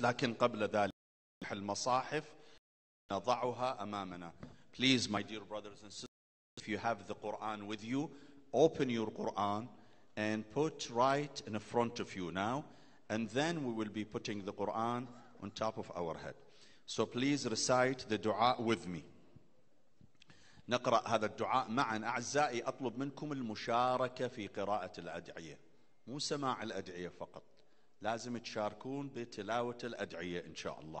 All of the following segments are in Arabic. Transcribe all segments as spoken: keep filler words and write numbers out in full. القدس. لكن قبل ذلك المصاحف نضعها أمامنا. Please my dear brothers and sisters, if you have the Quran with you, open your Quran and put right in front of you now, and then we will be putting the Quran on top of our head. So please recite the dua with me. نقرأ هذا الدعاء معا. أعزائي أطلب منكم المشاركة في قراءة الأدعية، مو سماع الأدعية فقط، لازم تشاركون بتلاوة الأدعية إن شاء الله.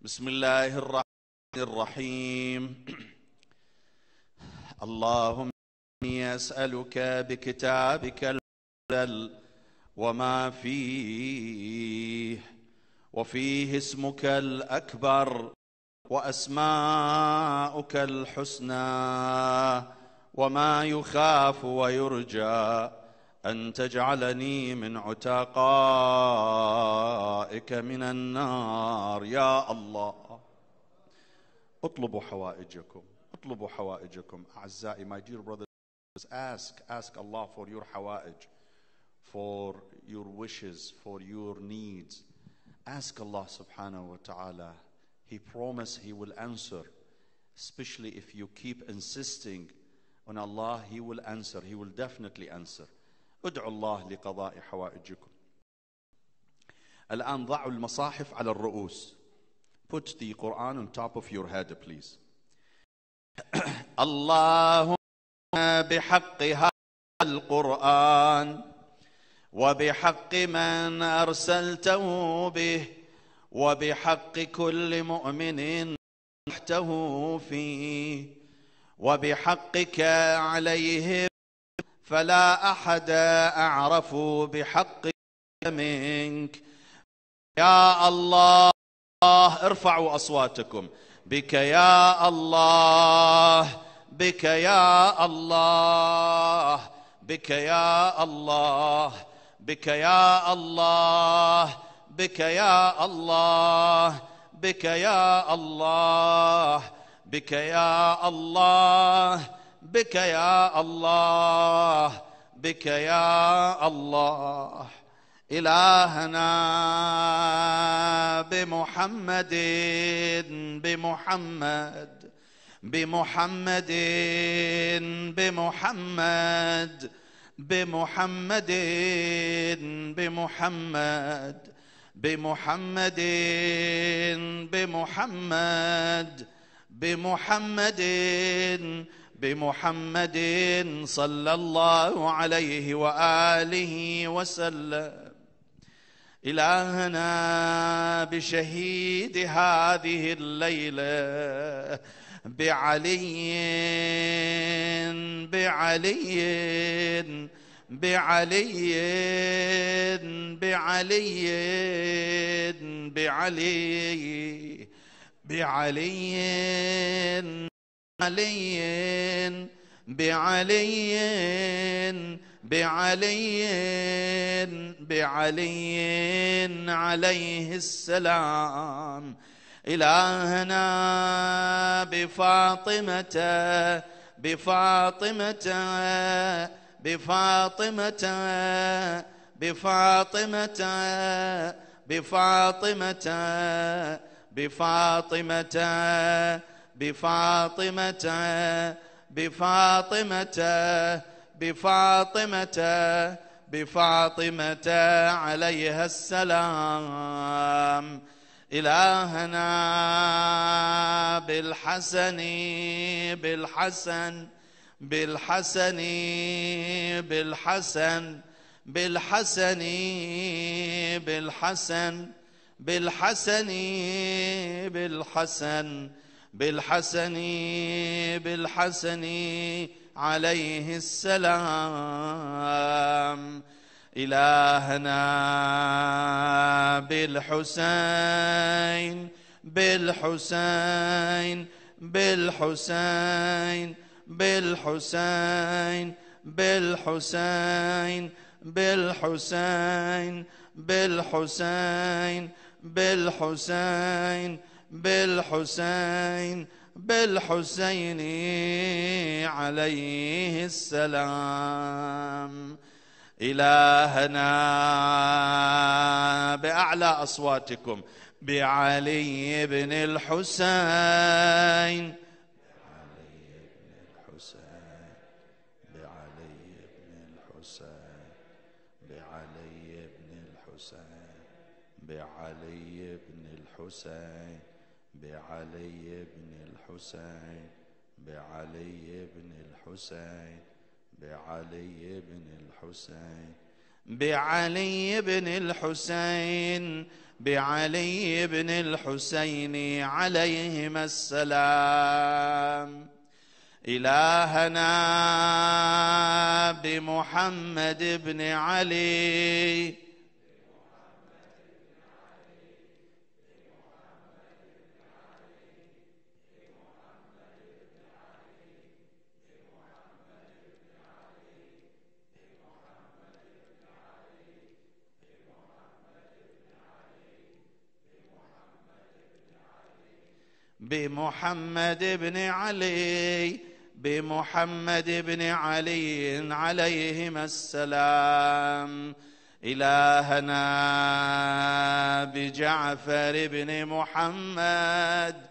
بسم الله الرحمن الرحيم. اللهم إني أسألك بكتابك المحلل وما فيه وفيه اسمك الأكبر وأسماؤك الحسنى وما يخاف ويرجى أن تجعلني من عتقائك من النار. يا الله اطلبوا حوائجكم، اطلبوا حوائجكم. أعزائي my dear brothers and sisters, ask, ask Allah for your حوائج, for your wishes, for your needs. Ask Allah subhanahu wa ta'ala. He promised He will answer, especially if you keep insisting on Allah, He will answer, He will definitely answer. ادعوا الله لقضاء حوائجكم. الآن ضعوا المصاحف على الرؤوس. Put the Quran on top of your head, please. اللهم بحق هذا القرآن وبحق من أرسلته به وبحق كل مؤمن نحته فيه وبحقك عليهم فلا أحد أعرف بحقك منك. يا الله ارفعوا أصواتكم. بك يا الله، بك يا الله، بك يا الله، بك يا الله، بك يا الله، بك يا الله، بك يا الله، بك يا الله، بك يا الله. إلهنا بمحمد بمحمد بمحمد بمحمد بمحمد بمحمد بمحمد بمحمد بمحمد بمحمد صلى الله عليه وآله وسلم. إلهنا بشهيد هذه الليلة بعلي بعلي بعلي بعلي بعلي بعلي بعلي بعلي بعلي بعلي عليه السلام. إلهنا بفاطمة بفاطمة بفاطمة بفاطمة بفاطمة بفاطمة بفاطمة بفاطمة بفاطمة بفاطمة عليها السلام. إلهنا بالحسن بالحسن بالحسن بالحسن بالحسن بالحسن بالحسن بالحسن بالحسن بالحسن عليه السلام. إلهنا بالحسين بالحسين بالحسين بالحسين بالحسين بالحسين بالحسين بالحسين بالحسين بالحسين عليه السلام. إلهنا بأعلى أصواتكم بعلي بن الحسين بعلي بن الحسين بعلي بن الحسين بعلي بن الحسين بعلي بن الحسين بعلي بن الحسين بعلي بن الحسين عليهما السلام. إلهنا بمحمد بن علي بمحمد بن علي بمحمد بن علي عليهما السلام. إلهنا بجعفر بن محمد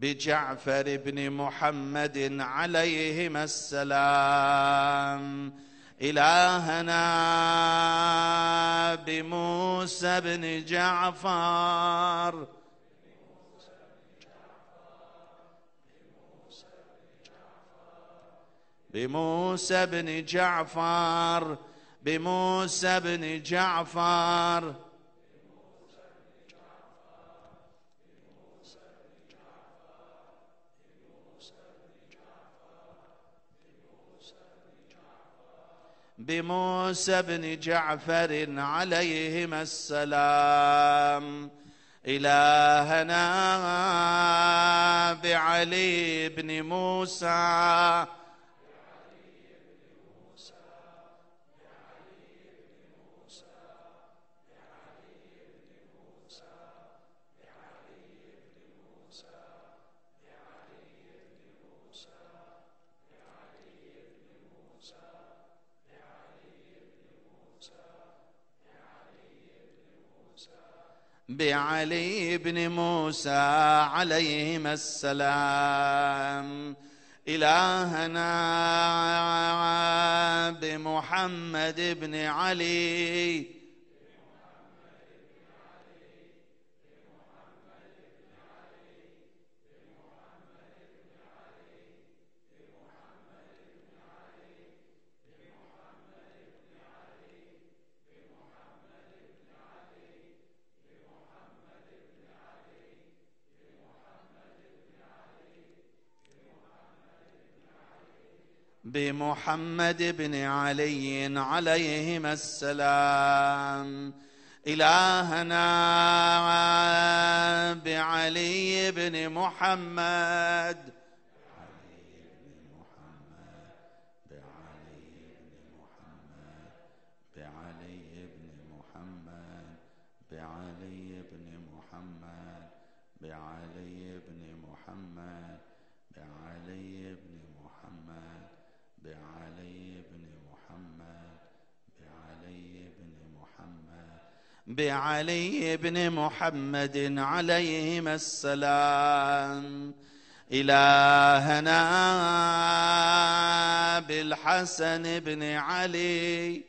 بجعفر بن محمد عليهما السلام. إلهنا بموسى بن جعفر بموسى بن جعفر بموسى بن جعفر بموسى بن جعفر عليهما السلام. إلهنا بعلي بن موسى بعلي بن موسى عليهما السلام. إلهنا بمحمد بن علي بمحمد بن علي عليهما السلام. إلهنا بعلي بن محمد بعلي بن محمد عليهما السلام. إلهنا بالحسن بن علي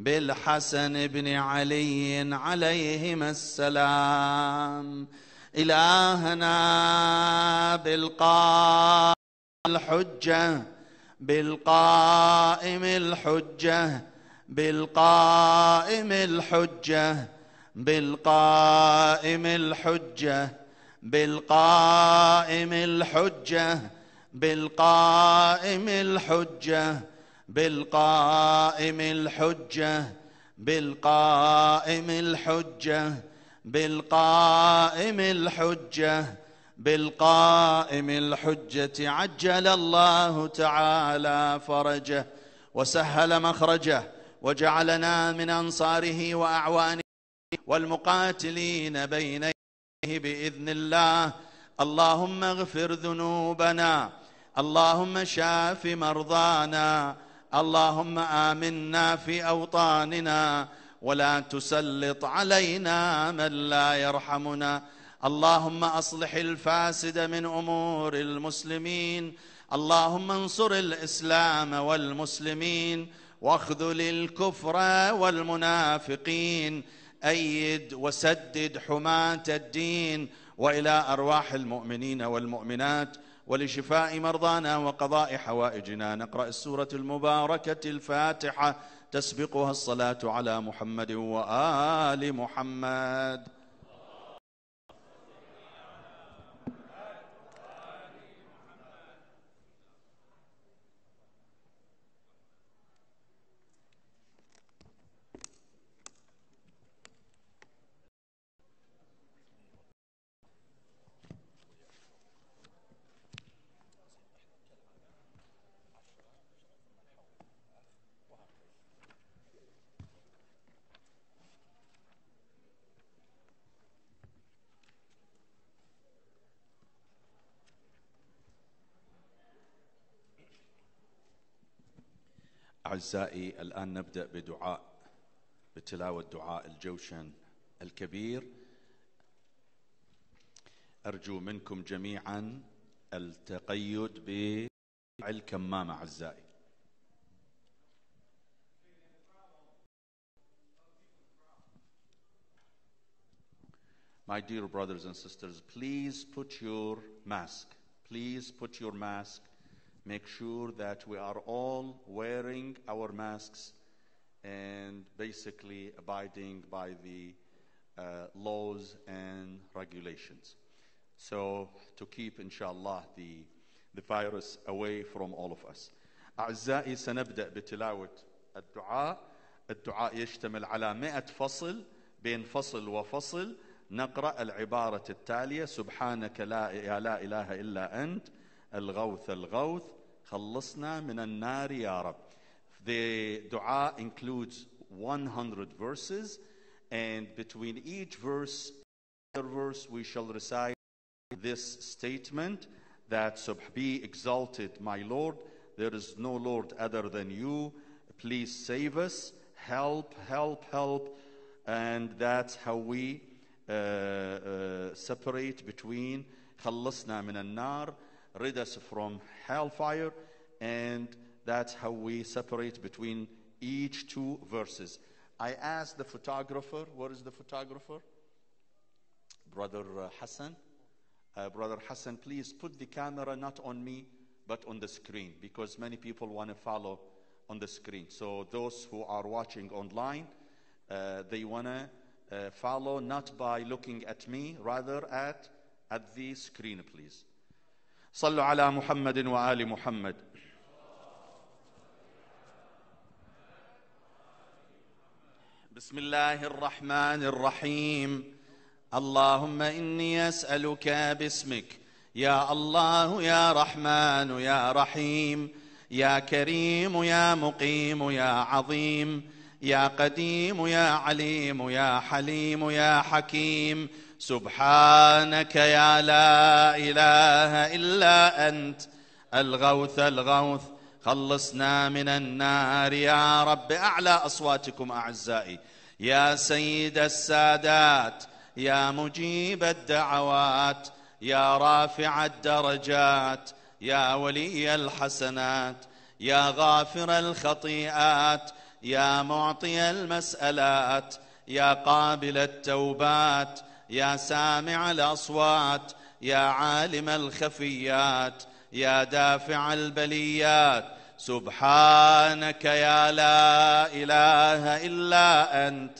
بالحسن بن علي عليهما السلام. إلهنا بالقائم الحجة بالقائم الحجة بالقائم الحجة بالقائم الحجة بالقائم الحجة بالقائم الحجة بالقائم الحجة بالقائم الحجة بالقائم الحجة بالقائم الحجة عجل الله تعالى فرجه وسهل مخرجه وجعلنا من أنصاره وأعوانه والمقاتلين بين يديه بإذن الله. اللهم اغفر ذنوبنا، اللهم شاف مرضانا، اللهم آمنا في أوطاننا، ولا تسلط علينا من لا يرحمنا. اللهم أصلح الفاسد من أمور المسلمين، اللهم انصر الإسلام والمسلمين، واخذل الكفر والمنافقين، أيد وسدد حماة الدين، وإلى أرواح المؤمنين والمؤمنات ولشفاء مرضانا وقضاء حوائجنا. نقرأ السورة المباركة الفاتحة، تسبقها الصلاة على محمد وآل محمد. أعزائي، الآن نبدأ بدعاء، بتلاوة دعاء الجوشن الكبير. أرجو منكم جميعا التقيد بوضع الكمامة. أعزائي، My dear brothers and sisters, please put your mask. Please put your mask. Make sure that we are all wearing our masks and basically abiding by the uh, laws and regulations, so to keep inshallah the the virus away from all of us. أعزائي، سنبدأ بتلاوة الدعاء. الدعاء يشتمل على مئة فصل، بين فصل وفصل نقرأ العبارة التالية: سبحانك لا, لا إله إلا أنت الغوث الغوث خلصنا من النار يا رب. The dua includes one hundred verses, and between each verse, another verse, we shall recite this statement that be exalted, my Lord. There is no Lord other than you. Please save us. Help, help, help. And that's how we uh, uh, separate between خلصنا من النار, rid us from hellfire, and that's how we separate between each two verses. I asked the photographer, where is the photographer? Brother uh, Hassan. Uh, Brother Hassan, please put the camera not on me, but on the screen, because many people want to follow on the screen. So those who are watching online, uh, they want to uh, follow not by looking at me, rather at, at the screen, please. صلوا على محمد وآل محمد. بسم الله الرحمن الرحيم. اللهم إني أسألك باسمك يا الله يا رحمن يا رحيم يا كريم يا مقيم يا عظيم يا قديم يا عليم يا حليم يا حكيم. سبحانك يا لا إله إلا أنت الغوث الغوث خلصنا من النار يا رب. أعلى أصواتكم أعزائي. يا سيد السادات، يا مجيب الدعوات، يا رافع الدرجات، يا ولي الحسنات، يا غافر الخطيئات، يا معطي المسألات، يا قابل التوبات، يا سامع الأصوات، يا عالم الخفيات، يا دافع البليات. سبحانك يا لا إله إلا أنت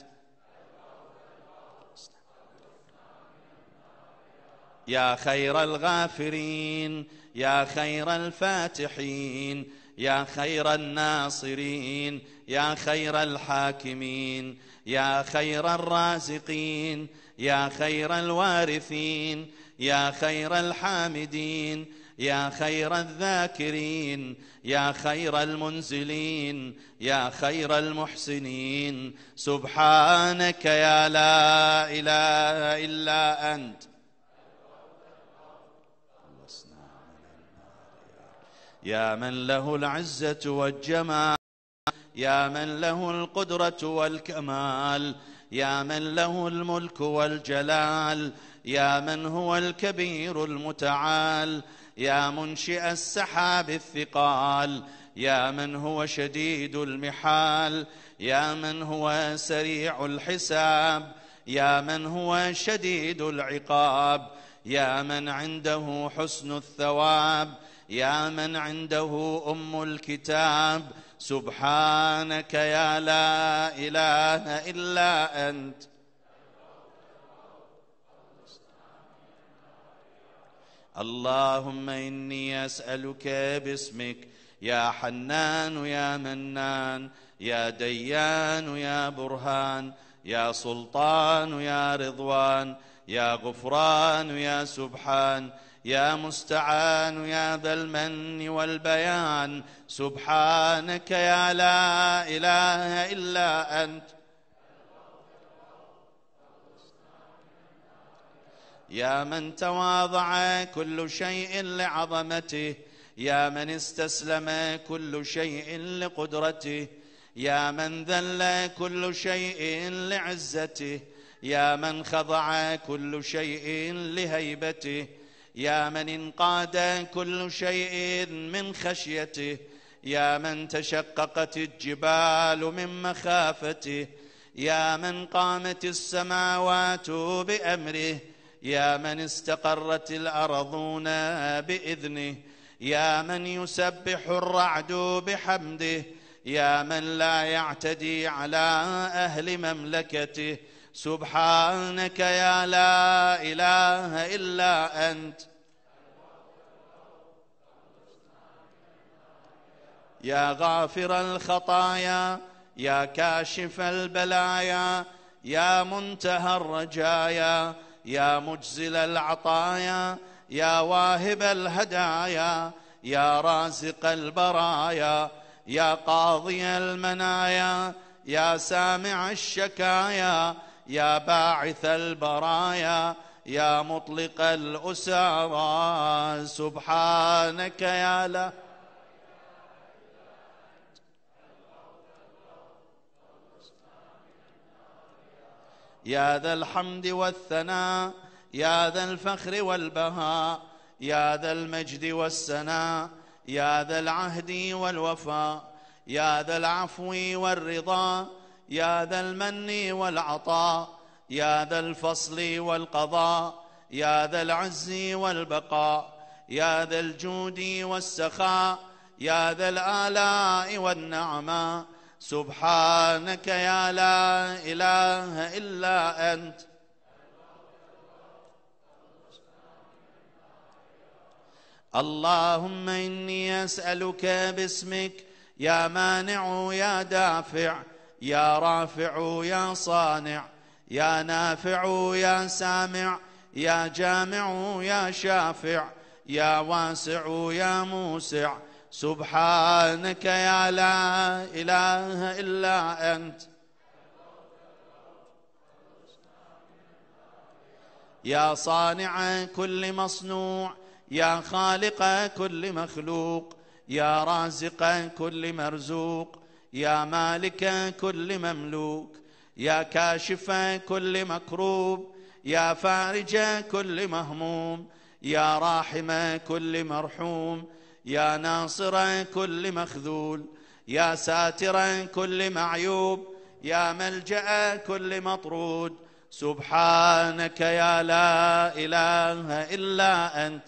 يا خير الغافرين يا خير الفاتحين يا خير الناصرين يا خير الحاكمين يا خير الرازقين يا خير الوارثين يا خير الحامدين يا خير الذاكرين يا خير المنزلين يا خير المحسنين سبحانك يا لا إله إلا أنت يا من له العزة والجمال يا من له القدرة والكمال يا من له الملك والجلال يا من هو الكبير المتعال يا منشئ السحاب الثقال يا من هو شديد المحال يا من هو سريع الحساب يا من هو شديد العقاب يا من عنده حسن الثواب يا من عنده أم الكتاب سبحانك يا لا إله إلا أنت اللهم إني أسألك باسمك يا حنان يا منان يا ديان يا برهان يا سلطان يا رضوان يا غفران يا سبحان يا مستعان يا ذا المن والبيان سبحانك يا لا إله إلا أنت يا من تواضع كل شيء لعظمته يا من استسلم كل شيء لقدرته يا من ذل كل شيء لعزته يا من خضع كل شيء لهيبته يا من انقاد كل شيء من خشيته يا من تشققت الجبال من مخافته يا من قامت السماوات بأمره يا من استقرت الأرضون بإذنه يا من يسبح الرعد بحمده يا من لا يعتدي على أهل مملكته سبحانك يا لا إله إلا أنت يا غافر الخطايا يا كاشف البلايا يا منتهى الرجايا يا مجزل العطايا يا واهب الهدايا يا رازق البرايا يا قاضي المنايا يا سامع الشكايا يا باعث البرايا يا مطلق الأسرى سبحانك يا لا يا ذا الحمد والثناء يا ذا الفخر والبهاء يا ذا المجد والسناء يا ذا العهد والوفاء يا ذا العفو والرضا يا ذا المن والعطاء يا ذا الفصل والقضاء يا ذا العز والبقاء يا ذا الجود والسخاء يا ذا الآلاء والنعماء سبحانك يا لا إله إلا أنت اللهم إني أسألك باسمك يا مانع يا دافع يا رافع يا صانع يا نافع يا سامع يا جامع يا شافع يا واسع يا موسع سبحانك يا لا إله إلا أنت يا صانع كل مصنوع يا خالق كل مخلوق يا رازق كل مرزوق يا مالك كل مملوك يا كاشف كل مكروب يا فارج كل مهموم يا راحم كل مرحوم يا ناصر كل مخذول يا ساتر كل معيوب يا ملجأ كل مطرود سبحانك يا لا إله إلا أنت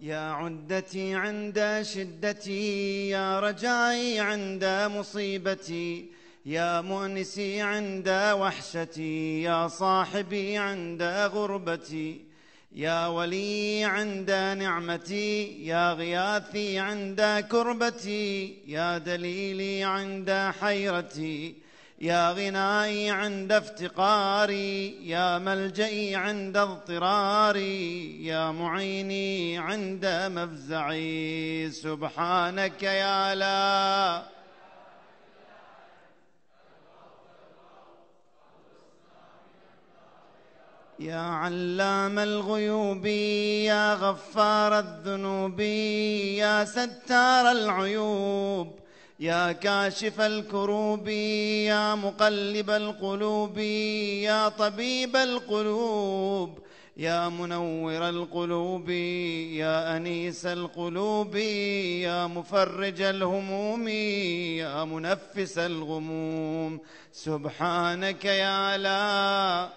يا عدتي عند شدتي، يا رجائي عند مصيبتي، يا مؤنسي عند وحشتي، يا صاحبي عند غربتي، يا ولي عند نعمتي، يا غياثي عند كربتي، يا دليلي عند حيرتي، يا غنائي عند افتقاري، يا ملجئي عند اضطراري، يا معيني عند مفزعي. سبحانك يا لا يا علام الغيوب، يا غفار الذنوب، يا ستار العيوب، يا كاشف الكروب، يا مقلب القلوب، يا طبيب القلوب، يا منور القلوب، يا أنيس القلوب، يا مفرج الهموم، يا منفس الغموم. سبحانك يا لا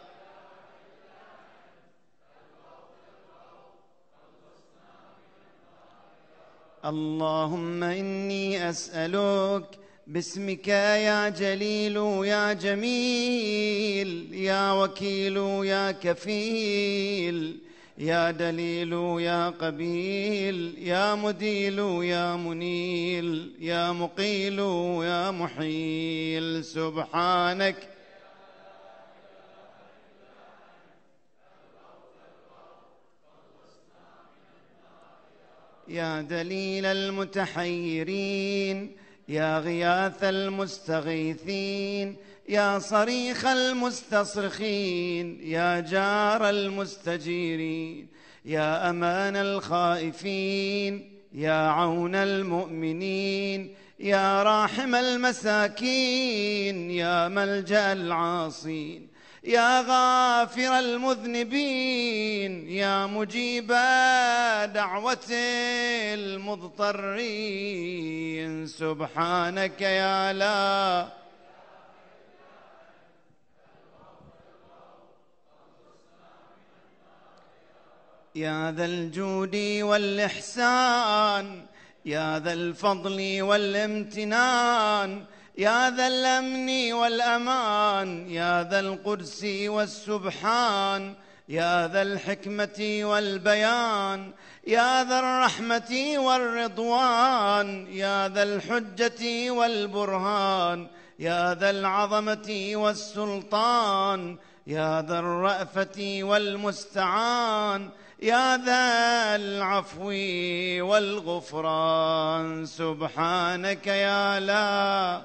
اللهم إني أسألك باسمك يا جليل يا جميل، يا وكيل يا كفيل، يا دليل يا قبيل، يا مديل يا منيل، يا مقيل يا محيل. سبحانك يا دليل المتحيرين، يا غياث المستغيثين، يا صريخ المستصرخين، يا جار المستجيرين، يا أمان الخائفين، يا عون المؤمنين، يا راحم المساكين، يا ملجأ العاصين، يا غافر المذنبين، يا مجيب دعوة المضطرين. سبحانك يا لا يا ذا الجود والإحسان، يا ذا الفضل والامتنان، يا ذا الأمن والأمان، يا ذا القدس والسبحان، يا ذا الحكمة والبيان، يا ذا الرحمة والرضوان، يا ذا الحجة والبرهان، يا ذا العظمة والسلطان، يا ذا الرأفة والمستعان، يا ذا العفو والغفران. سبحانك يا لا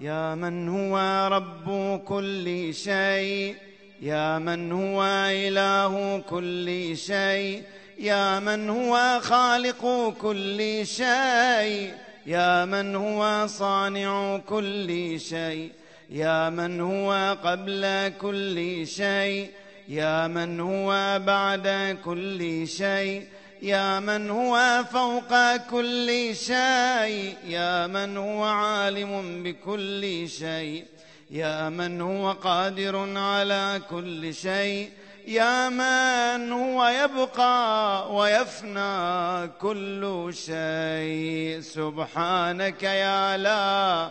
يا من هو رب كل شيء، يا من هو إله كل شيء، يا من هو خالق كل شيء، يا من هو صانع كل شيء، يا من هو قبل كل شيء، يا من هو بعد كل شيء، يا من هو فوق كل شيء، يا من هو عالم بكل شيء، يا من هو قادر على كل شيء، يا من هو يبقى ويفنى كل شيء. سبحانك يا لا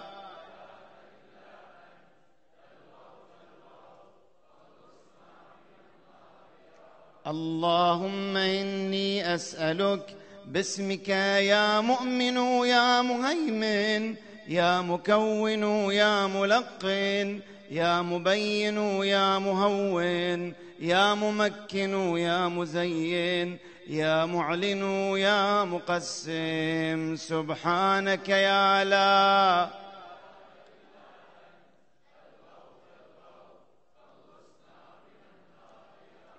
اللهم إني أسألك باسمك يا مؤمن يا مهيمن، يا مكون يا ملقن، يا مبين يا مهون، يا ممكن يا مزين، يا معلن يا مقسم. سبحانك يا لا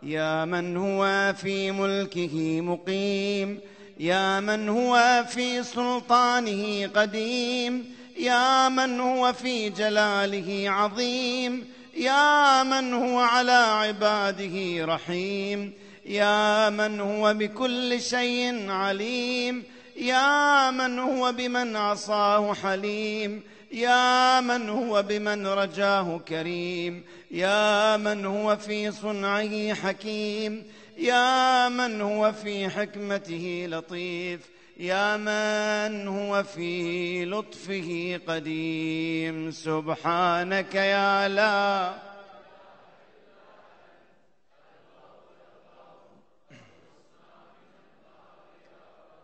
يا من هو في ملكه مقيم، يا من هو في سلطانه قديم، يا من هو في جلاله عظيم، يا من هو على عباده رحيم، يا من هو بكل شيء عليم، يا من هو بمن عصاه حليم، يا من هو بمن رجاه كريم، يا من هو في صنعه حكيم، يا من هو في حكمته لطيف، يا من هو في لطفه قديم. سبحانك يا لا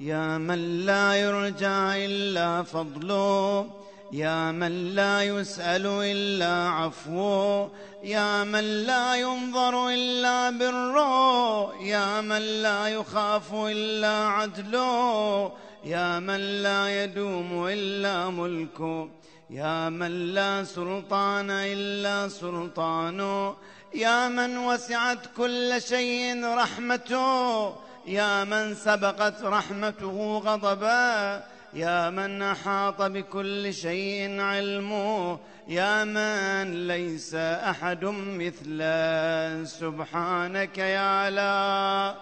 يا من لا يرجى إلا فضله، يا من لا يسأل إلا عفوه، يا من لا ينظر إلا بره، يا من لا يخاف إلا عدله، يا من لا يدوم إلا ملكه، يا من لا سلطان إلا سلطانه، يا من وسعت كل شيء رحمته، يا من سبقت رحمته غضبا، يا من أحاط بكل شيء علمه، يا من ليس أحد مثله. سبحانك يا لا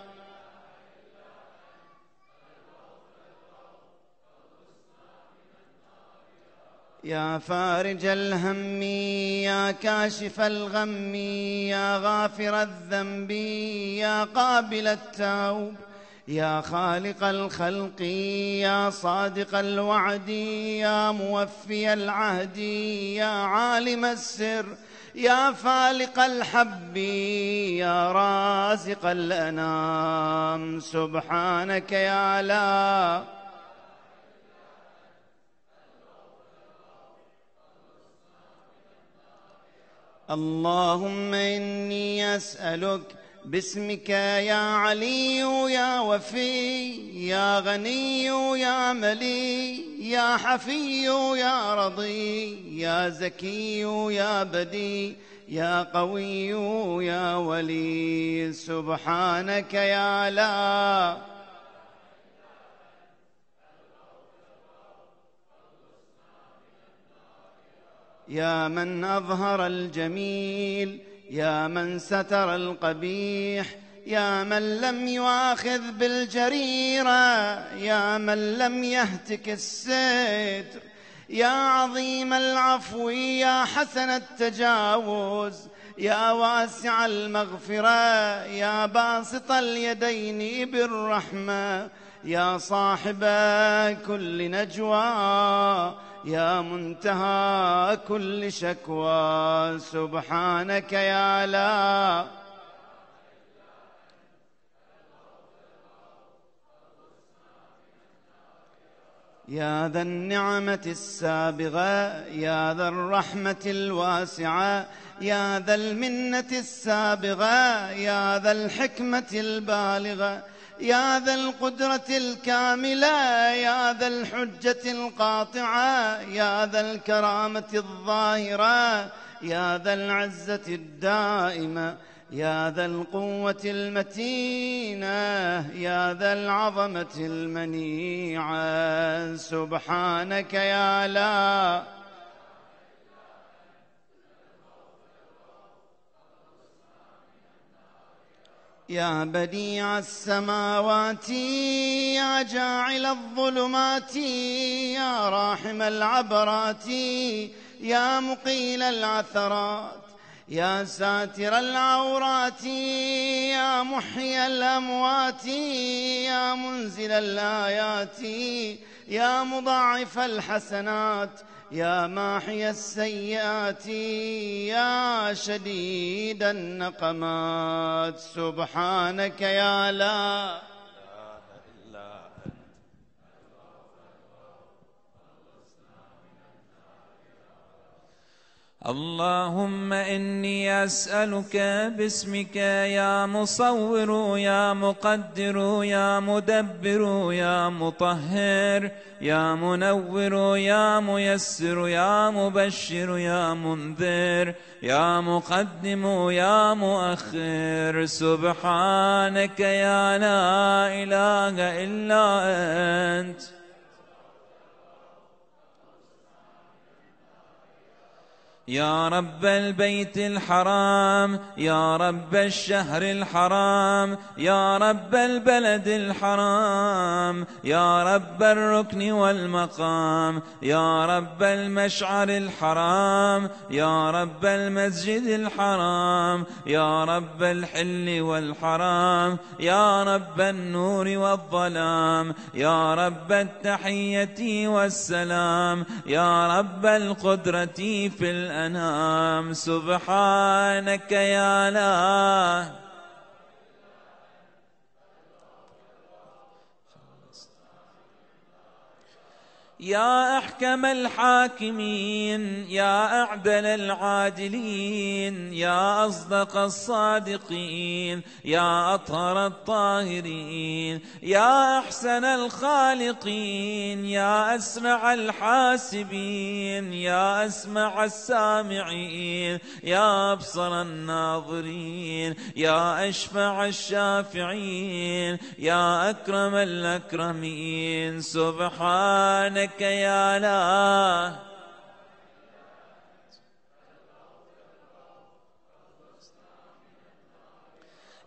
يا فارج الهم، يا كاشف الغم، يا غافر الذنب، يا قابل التوب، يا خالق الخلق، يا صادق الوعد، يا موفي العهد، يا عالم السر، يا فالق الحب، يا رازق الأنام. سبحانك يا لا اللهم إني أسألك باسمك يا علي يا وفي، يا غني يا ملي، يا حفي يا رضي، يا زكي يا بدي، يا قوي يا ولي. سبحانك يا لا يا من أظهر الجميل، يا من ستر القبيح، يا من لم يؤاخذ بالجريرة، يا من لم يهتك الستر، يا عظيم العفو، يا حسن التجاوز، يا واسع المغفرة، يا باسط اليدين بالرحمة، يا صاحب كل نجوى، يا منتهى كل شكوى. سبحانك يا لا يا ذا النعمة السابغة، يا ذا الرحمة الواسعة، يا ذا المنة السابغة، يا ذا الحكمة البالغة، يا ذا القدرة الكاملة، يا ذا الحجة القاطعة، يا ذا الكرامة الظاهرة، يا ذا العزة الدائمة، يا ذا القوة المتينة، يا ذا العظمة المنيعة. سبحانك يا لا يا بديع السماوات، يا جاعل الظلمات، يا راحم العبرات، يا مقيل العثرات، يا ساتر العورات، يا محيي الأموات، يا منزل الآيات، يا مضاعف الحسنات، يا ماحي السيئات، يا شديد النقمات. سبحانك يا لا اللهم إني أسألك باسمك يا مصور، يا مقدر، يا مدبر، يا مطهر، يا منور، يا ميسر، يا مبشر، يا منذر، يا مقدم، يا مؤخر. سبحانك يا لا إله إلا أنت. يا رب البيت الحرام، يا رب الشهر الحرام، يا رب البلد الحرام، يا رب الركن والمقام، يا رب المشعر الحرام، يا رب المسجد الحرام، يا رب الحل والحرام، يا رب النور والظلام، يا رب التحية والسلام، يا رب القدرة في الأنام. سبحانك يا لا يا أحكم الحاكمين، يا أعدل العادلين، يا أصدق الصادقين، يا أطهر الطاهرين، يا أحسن الخالقين، يا أسرع الحاسبين، يا أسمع السامعين، يا أبصر الناظرين، يا أشفع الشافعين، يا أكرم الأكرمين. سبحانك يا لا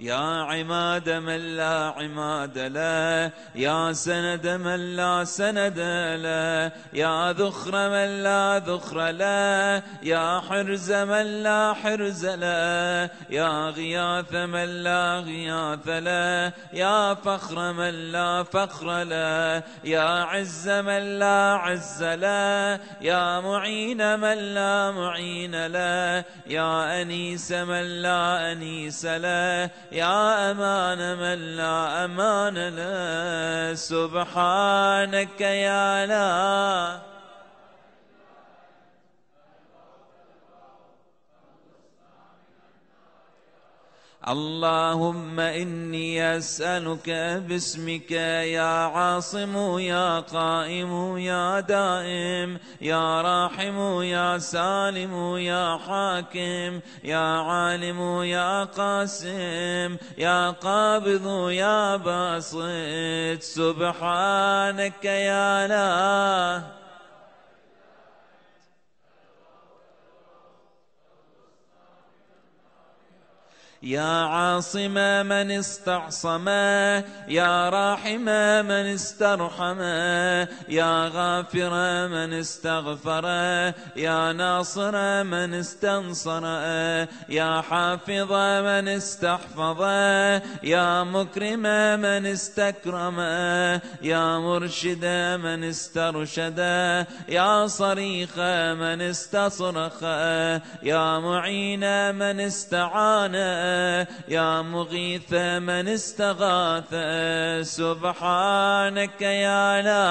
يا عماد من لا عماد له، يا سند من لا سند له، يا ذخر من لا ذخر له، يا حرز من لا حرز له، يا غياث من لا غياث له، يا فخر من لا فخر له، يا عز من لا عز له، يا معين من لا معين له، يا أنيس من لا أنيس له، يا أمان من لا أمان له. سبحانك يا لا اللهم إني أسألك باسمك يا عاصم يا قائم يا دائم يا راحم يا سالم يا حاكم يا عالم يا قاسم يا قابض يا باسط. سبحانك يا لا يا عاصم من استعصم، يا راحم من استرحم، يا غافر من استغفر، يا ناصر من استنصر، يا حافظ من استحفظ، يا مكرم من استكرم، يا مرشد من استرشد، يا صريخ من استصرخ، يا معين من استعان، يا مغيث من استغاث. سبحانك يا لا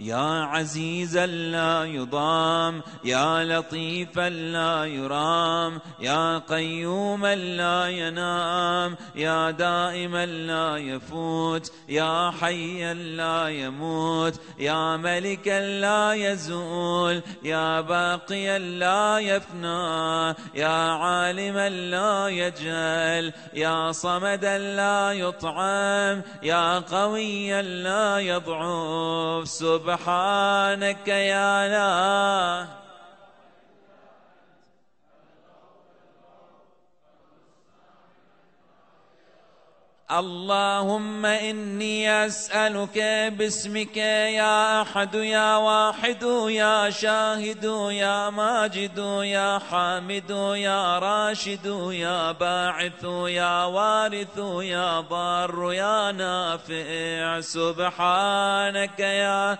يا عزيزا لا يضام، يا لطيفا لا يرام، يا قيوما لا ينام، يا دائما لا يفوت، يا حيا لا يموت، يا ملكا لا يزول، يا باقيا لا يفنى، يا عالما لا يجهل، يا صمدا لا يطعم، يا قويا لا يضعف. سبحانك يا لا اللهم إني أسألك باسمك يا أحد يا واحد يا شاهد يا ماجد يا حامد يا راشد يا باعث يا وارث يا ضار يا نافع. سبحانك يا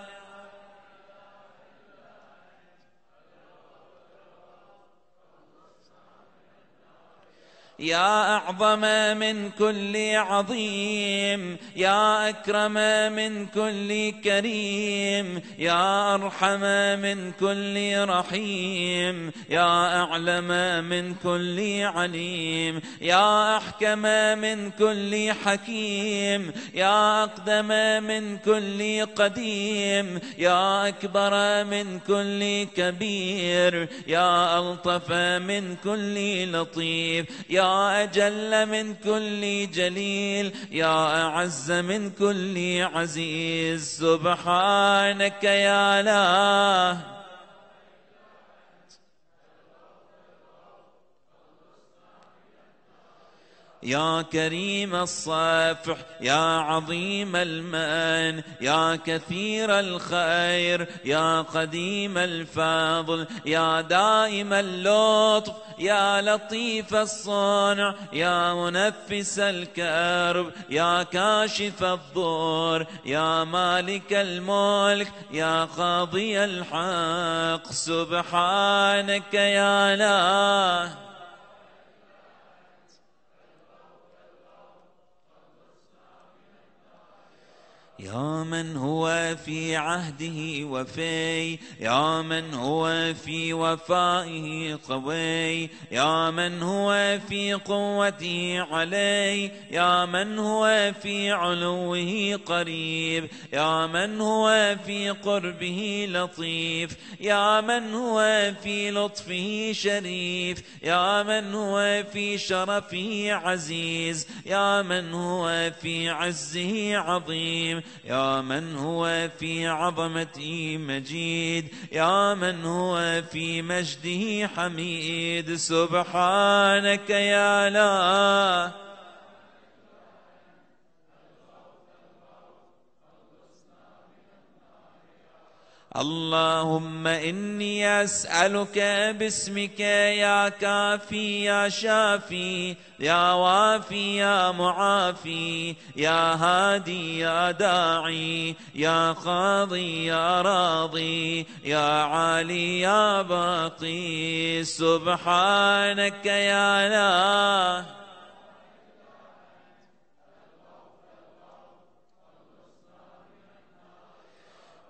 يا أعظم من كل عظيم، يا أكرم من كل كريم، يا أرحم من كل رحيم، يا أعلم من كل عليم، يا أحكم من كل حكيم، يا أقدم من كل قديم، يا أكبر من كل كبير، يا ألطف من كل لطيف، يا يا أجل من كل جليل، يا أعز من كل عزيز. سبحانك يا الله يا كريم الصفح، يا عظيم المن، يا كثير الخير، يا قديم الفضل، يا دائم اللطف، يا لطيف الصنع، يا منفس الكرب، يا كاشف الضر، يا مالك الملك، يا قاضي الحق. سبحانك يا الله يا من هو في عهده وفي، يا من هو في وفائه قوي، يا من هو في قوته علي، يا من هو في علوه قريب، يا من هو في قربه لطيف، يا من هو في لطفه شريف، يا من هو في شرفه عزيز، يا من هو في عزه عظيم، يا من هو في عظمته مجيد، يا من هو في مجده حميد. سبحانك يا الله اللهم إني أسألك باسمك يا كافي يا شافي يا وافي يا معافي يا هادي يا داعي يا قاضي يا راضي يا عالي يا باقي. سبحانك يا الله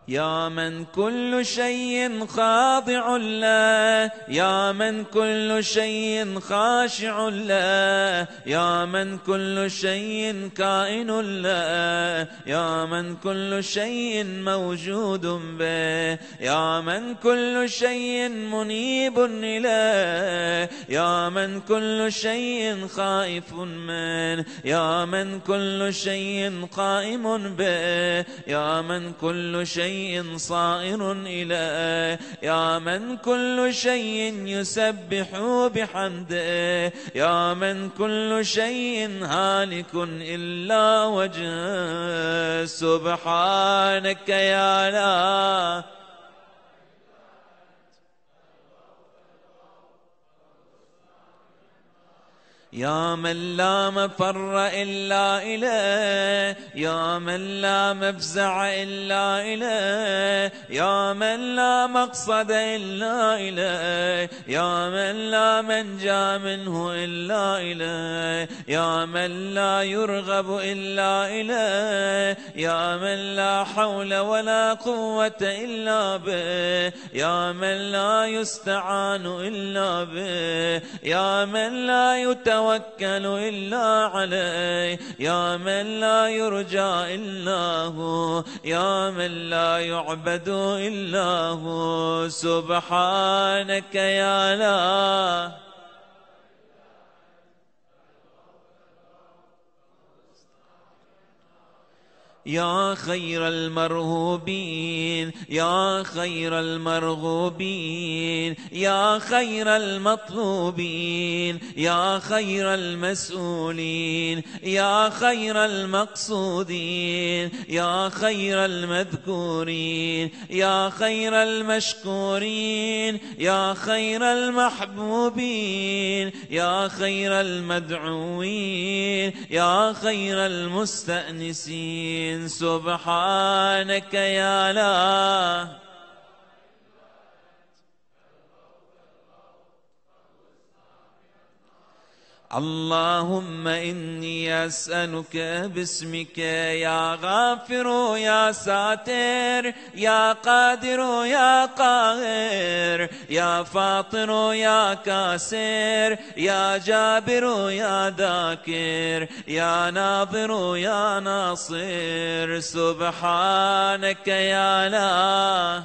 يا من كل شيء خاضع له، يا من كل شيء خاشع له، يا من كل شيء كائن له، يا من كل شيء موجود به، يا من كل شيء منيب إليه، يا من كل شيء خائف منه، يا من كل شيء قائم به، يا من كل شيء صائر إليه، يا من كل شيء يسبح بحمده، يا من كل شيء هالك إلا وجهه. سبحانك يا الله يا من لا مفر إلا إليه، يا من لا مفزع إلا إليه، يا من لا مقصد إلا إليه، يا من لا منجا منه إلا إليه، يا من لا يرغب إلا إليه، يا من لا حول ولا قوة إلا به، يا من لا يستعان إلا به، يا من لا يتوكل توكل إلا عليه، يا من لا يرجى إلا هو، يا من لا يعبد إلا هو. سبحانك يا الله يا خير المرهوبين، يا خير المرغوبين، يا خير المطلوبين، يا خير المسؤولين، يا خير المقصودين، يا خير المذكورين، يا خير المشكورين، يا خير المحبوبين، يا خير المدعوين، يا خير المستأنسين. سبحانك يا الله اللهم إني أسألك باسمك يا غافر يا ساتر يا قادر يا قاهر يا فاطر يا كاسر يا جابر يا ذاكر يا ناظر يا ناصر. سبحانك يا الله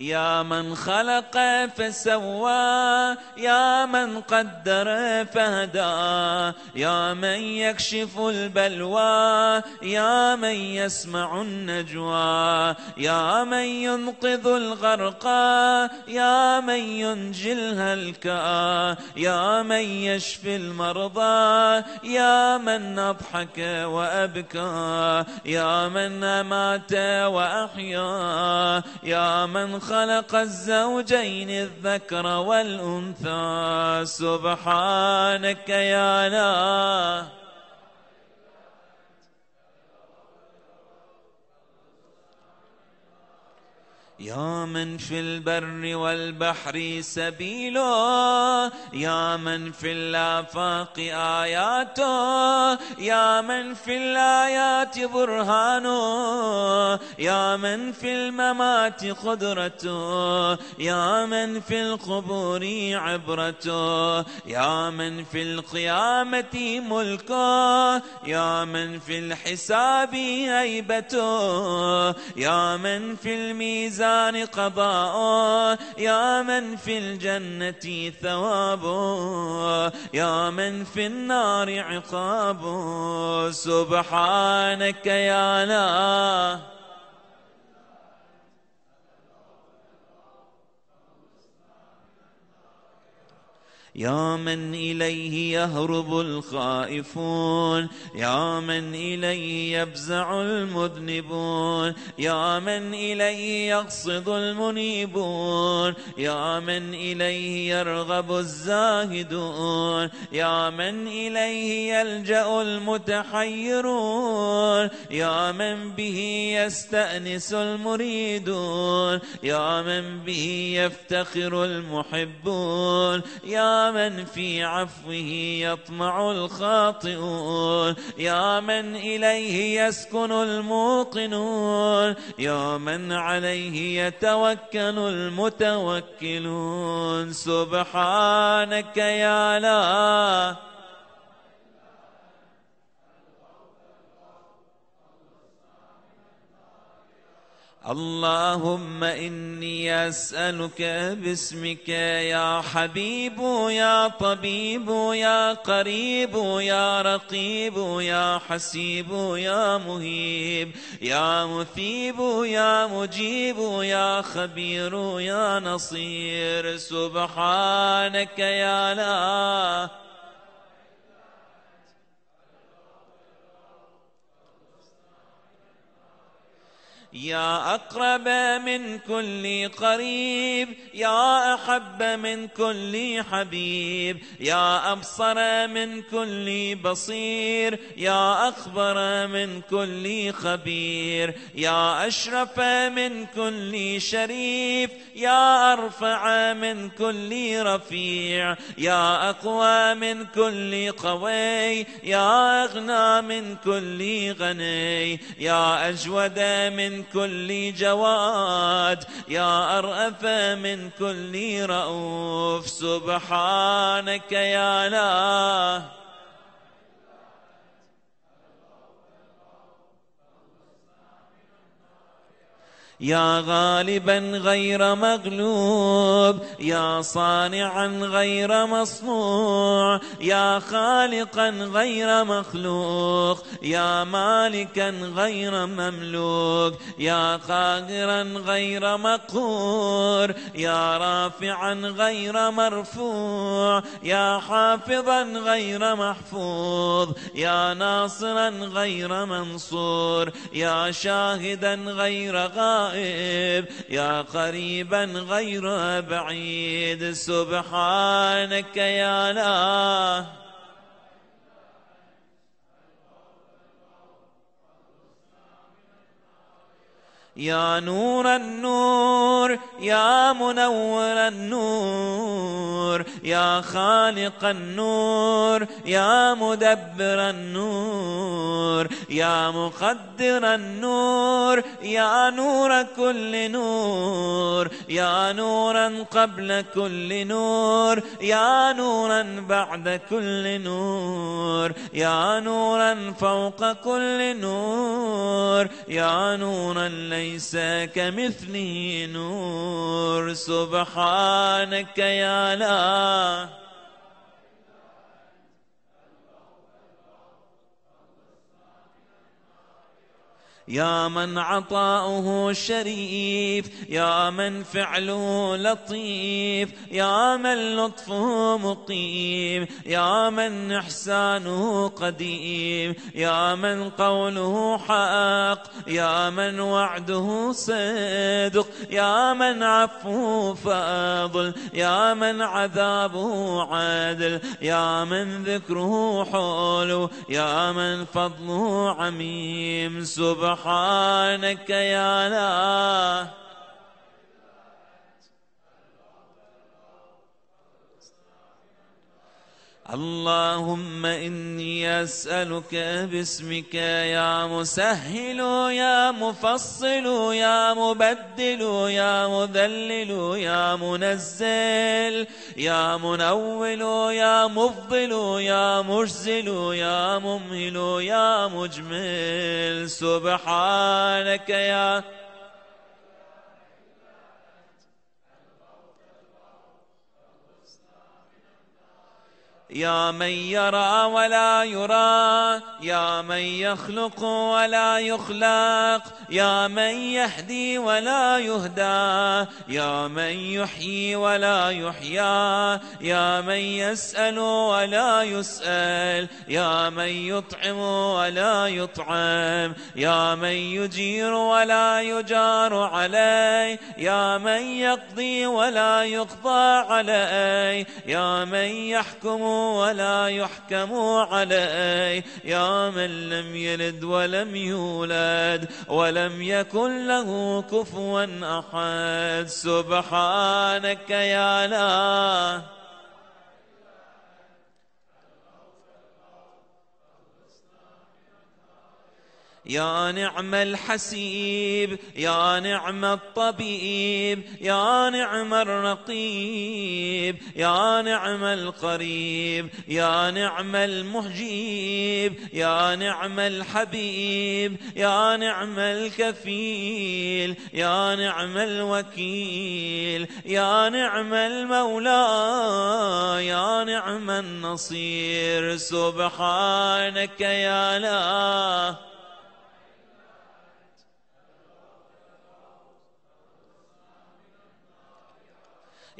يا من خلق فسوى، يا من قدر فهدى، يا من يكشف البلوى، يا من يسمع النجوى، يا من ينقذ الغرقى، يا من ينجي الهلكى، يا من يشفي المرضى، يا من أضحك وأبكى، يا من أمات وأحيا، يا من خلق الزوجين الذكر والأنثى. سبحانك يا لا يا من في البر والبحر سبيله، يا من في الآفاق آياته، يا من في الآيات برهانه، يا من في الممات قدرته، يا من في القبور عبرته، يا من في القيامة ملكه، يا من في الحساب هيبته، يا من في الميزان قضاء، يا من في الجنة ثوابه، يا من في النار عقابه. سبحانك يا لا يا من إليه يهرب الخائفون، يا من إليه يفزع المذنبون، يا من إليه يقصد المنيبون، يا من إليه يرغب الزاهدون، يا من إليه يلجأ المتحيرون، يا من به يستأنس المريدون، يا من به يفتخر المحبون، يا يا من في عفوه يطمع الخاطئون، يا من إليه يسكن الموقنون، يا من عليه يتوكل المتوكلون. سبحانك يا لا اللهم إني أسألك باسمك يا حبيب يا طبيب يا قريب يا رقيب يا حسيب يا مهيب يا مثيب يا مجيب يا خبير يا نصير. سبحانك يا لا يا أقرب من كل قريب، يا أحب من كل حبيب، يا أبصر من كل بصير، يا أخبر من كل خبير، يا أشرف من كل شريف، يا أرفع من كل رفيع، يا أقوى من كل قوي، يا أغنى من كل غني، يا أجود من من كل جواد، يا أرأف من كل رؤوف. سبحانك يا لا يا غالبا غير مغلوب، يا صانعا غير مصنوع، يا خالقا غير مخلوق، يا مالكا غير مملوك، يا قاهرا غير مقهور، يا رافعا غير مرفوع، يا حافظا غير محفوظ، يا ناصرا غير منصور، يا شاهدا غير غائب، يا قريبا غير بعيد. سبحانك يا لا يا نور النور، يا منور النور، يا خالق النور، يا مدبر النور، يا مقدر النور، يا نور كل نور، يا نورا قبل كل نور، يا نورا بعد كل نور، يا نورا فوق كل نور، يا نور الليل ليس كمثله نور سبحانك يا الله. يا من عطاؤه شريف، يا من فعله لطيف، يا من لطفه مقيم، يا من إحسانه قديم، يا من قوله حق، يا من وعده صدق، يا من عفوه فاضل، يا من عذابه عادل، يا من ذكره حلو، يا من فضله عميم، سبحانك سبحانك يا الله. اللهم إني أسألك باسمك يا مسهل يا مفصل يا مبدل يا مذلل يا منزل يا منول يا مفضل يا مجزل يا ممهل يا مجمل سبحانك يا يا من يرى ولا يرى، يا من يخلق ولا يخلق، يا من يهدي ولا يهدى، يا من يحيي ولا يحيى، يا من يسأل ولا يسأل، يا من يطعم ولا يطعم، يا من يجير ولا يجار عليه، يا من يقضي ولا يقضى عليه، يا من يحكم ولا يحكم عليه، يا من لم يلد ولم يولد ولم يكن له كفوا أحد سبحانك يا الله. يا نعم الحسيب، يا نعم الطبيب، يا نعم الرقيب، يا نعم القريب، يا نعم المجيب، يا نعم الحبيب، يا نعم الكفيل، يا نعم الوكيل، يا نعم المولى، يا نعم النصير سبحانك يا الله.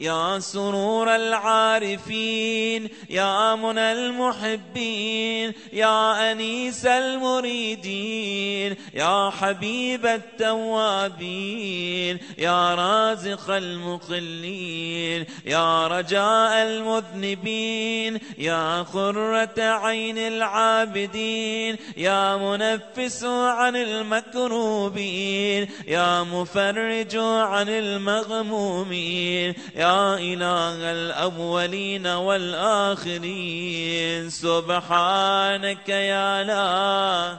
يا سرور العارفين، يا منى المحبين، يا أنيس المريدين، يا حبيب التوابين، يا رازق المقلين، يا رجاء المذنبين، يا قرة عين العابدين، يا منفس عن المكروبين، يا مفرج عن المغمومين، يا يا إله الأولين والآخرين سبحانك يا الله.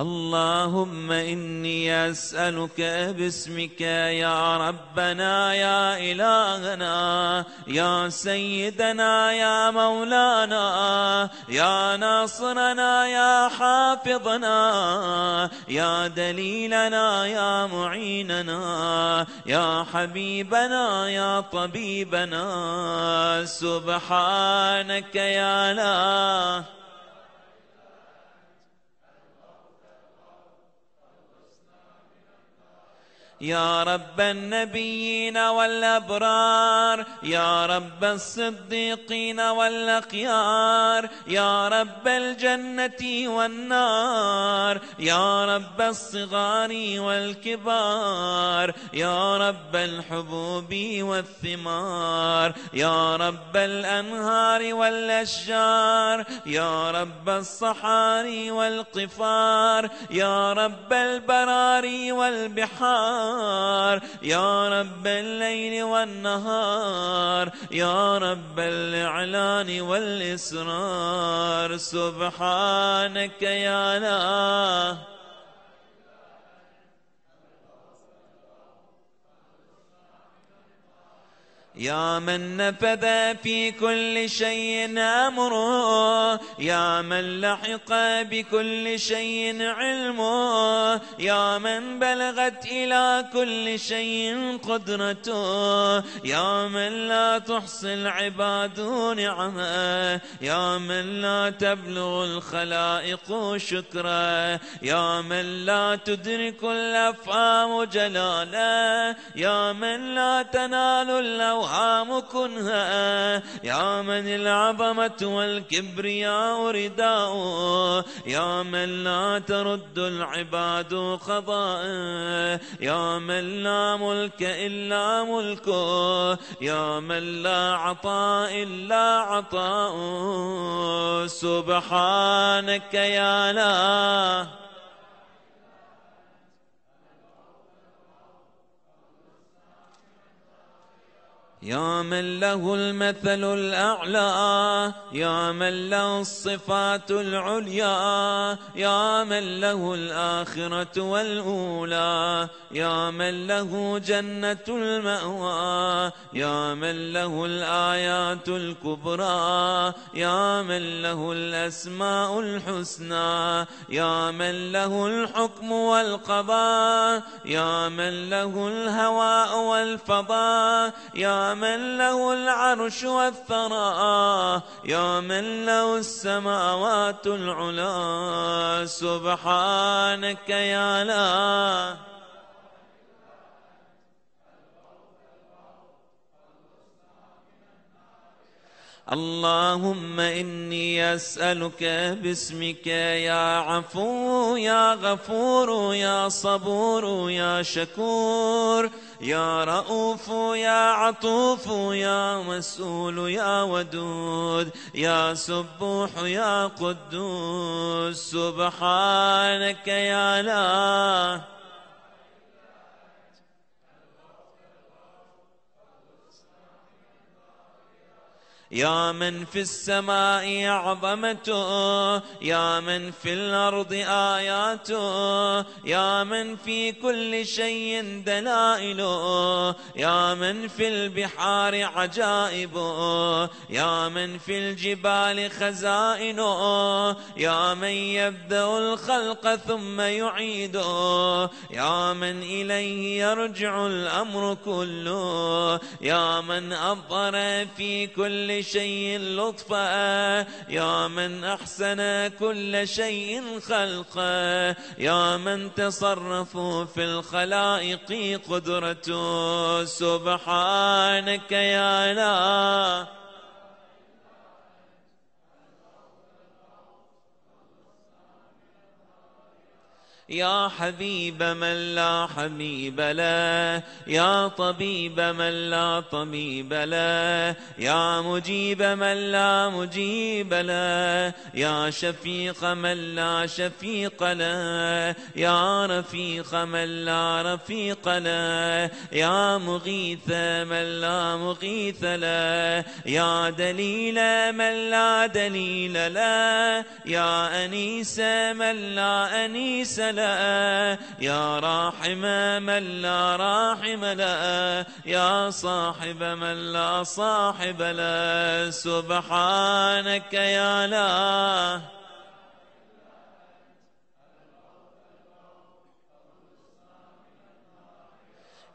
اللهم إني أسألك باسمك يا ربنا يا إلهنا يا سيدنا يا مولانا يا ناصرنا يا حافظنا يا دليلنا يا معيننا يا حبيبنا يا طبيبنا سبحانك يا الله. يا رب النبيين والأبرار، يا رب الصديقين والأخيار، يا رب الجنة والنار، يا رب الصغار والكبار، يا رب الحبوب والثمار، يا رب الأنهار والأشجار، يا رب الصحاري والقفار، يا رب البراري والبحار، يا رب الليل والنهار، يا رب الإعلان والإسرار سبحانك يا الله. يا من نفذ في كل شيء أمره، يا من لحق بكل شيء علمه، يا من بلغت إلى كل شيء قدرته، يا من لا تحصي العباد نعمه، يا من لا تبلغ الخلائق شكره، يا من لا تدرك الأفهام جلاله، يا من لا تنال الأوهام كنها، يا من العظمة والكبرياء رداؤه، يا من لا ترد العباد قضاءه، يا من لا ملك إلا ملكه، يا من لا عطاء إلا عطاؤه. سبحانك يا لا يا من له المثل الأعلى، يا من له الصفات العليا، يا من له الآخرة والأولى، يا من له جنة المأوى، يا من له الآيات الكبرى، يا من له الأسماء الحسنى، يا من له الحكم والقضاء، يا من له الهواء والفضاء، يا يا من له العرش والثرى، يا من له السماوات العلا. سبحانك يا لا اللهم إني أسألك باسمك يا عفو يا غفور يا صبور يا شكور يا رؤوف يا عطوف يا مسؤول يا ودود يا سبوح يا قدوس. سبحانك يا لا يا من في السماء عظمته، يا من في الأرض آياته، يا من في كل شيء دلائله، يا من في البحار عجائبه، يا من في الجبال خزائنه، يا من يبدأ الخلق ثم يعيده، يا من إليه يرجع الأمر كله، يا من أظهر في كل شيء لطفا، يا من أحسن كل شيء خلقا، يا من تصرف في الخلائق قدرته. سبحانك يا لا يا حبيب من لا حبيب له، يا طبيب من لا طبيب له، يا مجيب من لا مجيب له، يا شفيق من لا شفيق له، يا رفيق من لا رفيق له، يا مغيث من لا مغيث له، يا دليل من لا دليل له، يا أنيس من لا أنيس له، يا راحم من لا راحم له، يا صاحب من لا صاحب له. سبحانك يا لا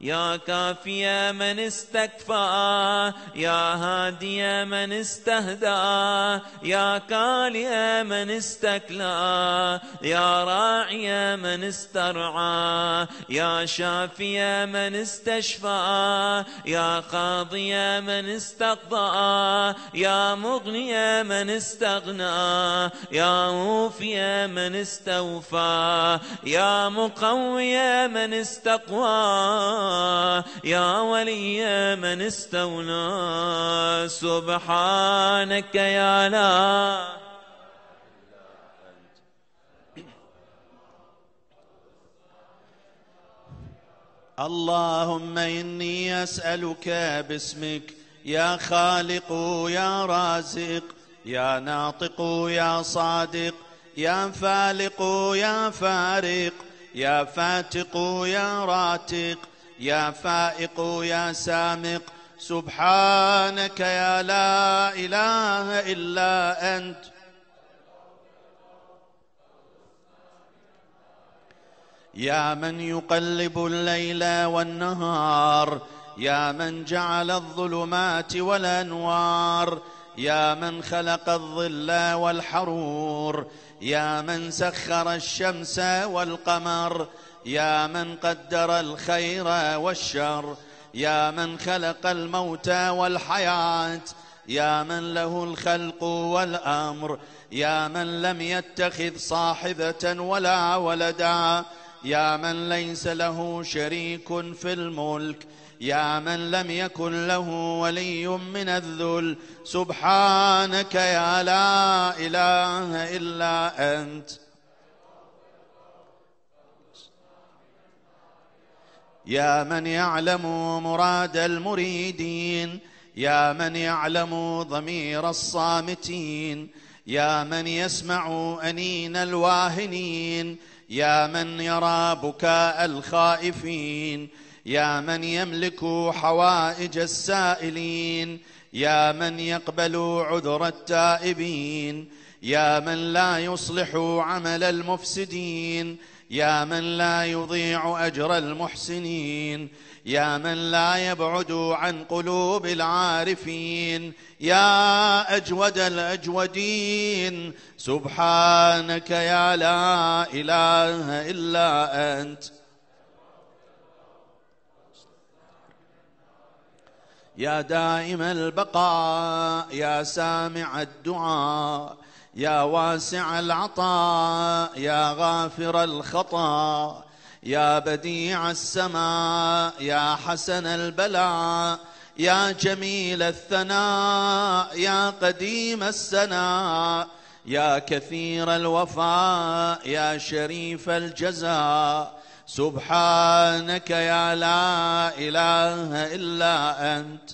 يا كافي من استكفى، يا هادي من استهدى، يا كالي من استكلى، يا راعي من استرعى، يا شافي من استشفى، يا قاضي من استقضى، يا مغني من استغنى، يا موفي من استوفى، يا مقوي من استقوى، يا ولي من استولى. سبحانك يا لا اللهم إني أسألك باسمك يا خالق يا رازق يا ناطق يا صادق يا فالق يا فارق يا فاتق يا راتق يا فائق يا سامق سبحانك يا لا إله إلا أنت يا من يقلب الليل والنهار، يا من جعل الظلمات والأنوار، يا من خلق الظل والحرور، يا من سخر الشمس والقمر، يا من قدر الخير والشر، يا من خلق الموت والحياة، يا من له الخلق والأمر، يا من لم يتخذ صاحبة ولا ولدا، يا من ليس له شريك في الملك، يا من لم يكن له ولي من الذل، سبحانك يا لا إله إلا أنت يا من يعلم مراد المريدين، يا من يعلم ضمير الصامتين، يا من يسمع أنين الواهنين، يا من يرى بكاء الخائفين، يا من يملك حوائج السائلين، يا من يقبل عذر التائبين، يا من لا يصلح عمل المفسدين، يا من لا يضيع أجر المحسنين، يا من لا يبعد عن قلوب العارفين، يا أجود الأجودين، سبحانك يا لا إله إلا أنت يا دائم البقاء، يا سامع الدعاء، يا واسع العطاء، يا غافر الخطأ، يا بديع السماء، يا حسن البلاء، يا جميل الثناء، يا قديم السناء، يا كثير الوفاء، يا شريف الجزاء، سبحانك يا لا إله إلا أنت.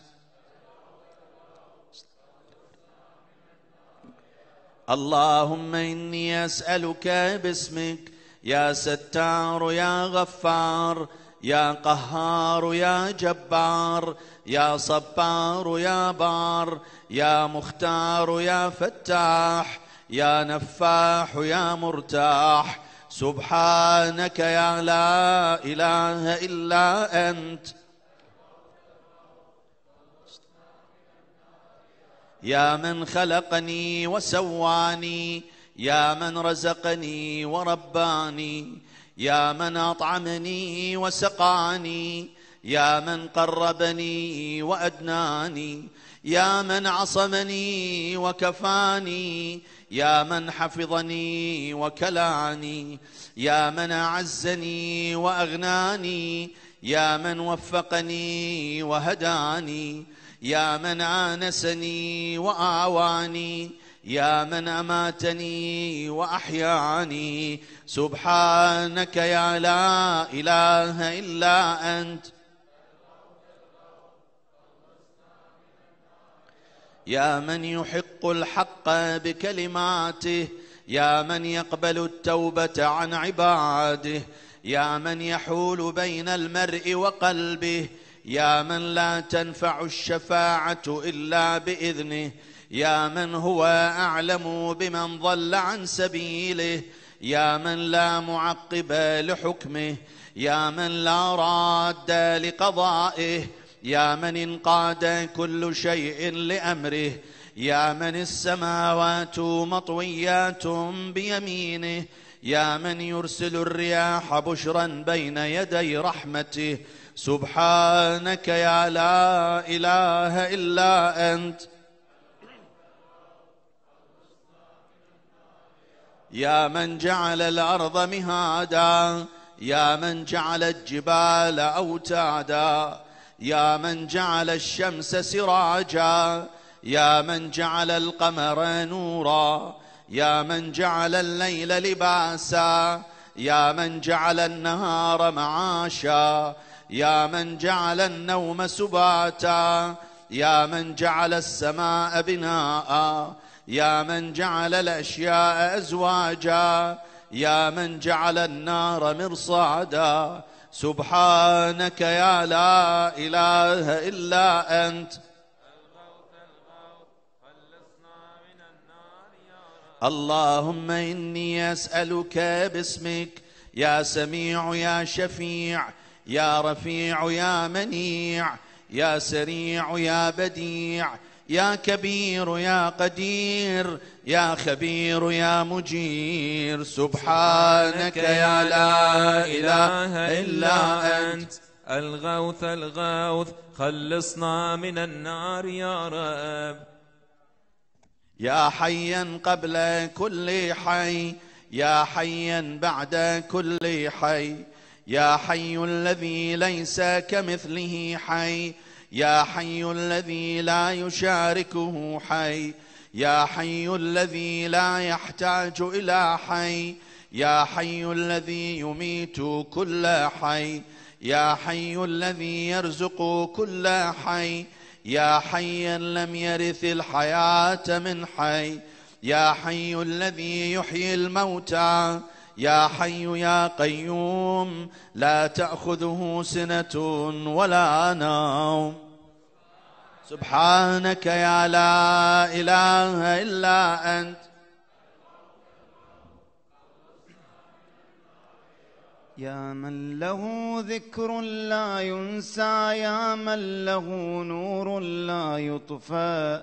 اللهم إني أسألك باسمك يا ستار يا غفار، يا قهار يا جبار، يا صبار يا بار، يا مختار يا فتاح، يا نفاح يا مرتاح، سبحانك يا لا إله إلا أنت يا من خلقني وسواني، يا من رزقني ورباني، يا من أطعمني وسقاني، يا من قربني وأدناني، يا من عصمني وكفاني، يا من حفظني وكلاني، يا من أعزني وأغناني، يا من وفقني وهداني، يا من آنسني وآواني، يا من أماتني وأحياني، سبحانك يا لا إله إلا أنت يا من يحق الحق بكلماته، يا من يقبل التوبة عن عباده، يا من يحول بين المرء وقلبه، يا من لا تنفع الشفاعة إلا بإذنه، يا من هو أعلم بمن ضل عن سبيله، يا من لا معقب لحكمه، يا من لا راد لقضائه، يا من انقاد كل شيء لأمره، يا من السماوات مطويات بيمينه، يا من يرسل الرياح بشرا بين يدي رحمته، سبحانك يا لا إله إلا أنت يا من جعل الأرض مهادا، يا من جعل الجبال أوتادا، يا من جعل الشمس سراجا، يا من جعل القمر نورا، يا من جعل الليل لباسا، يا من جعل النهار معاشا، يا من جعل النوم سباتا، يا من جعل السماء بناء، يا من جعل الأشياء أزواجا، يا من جعل النار مرصادا، سبحانك يا لا إله إلا أنت الموت الموت خلصنا من النار يا رب. اللهم إني أسألك باسمك يا سميع يا شفيع يا رفيع يا منيع يا سريع يا بديع يا كبير يا قدير يا خبير يا مجير سبحانك يا لا إله إلا أنت الغوث الغوث خلصنا من النار يا رب. يا حيا قبل كل حي يا حيا بعد كل حي يا حي الذي ليس كمثله حي يا حي الذي لا يشاركه حي يا حي الذي لا يحتاج إلى حي يا حي الذي يميت كل حي يا حي الذي يرزق كل حي يا حيا لم يرث الحياة من حي يا حي الذي يحيي الموتى يا حي يا قيوم لا تأخذه سنة ولا نوم سبحانك يا لا إله إلا أنت. يا من له ذكر لا ينسى يا من له نور لا يطفى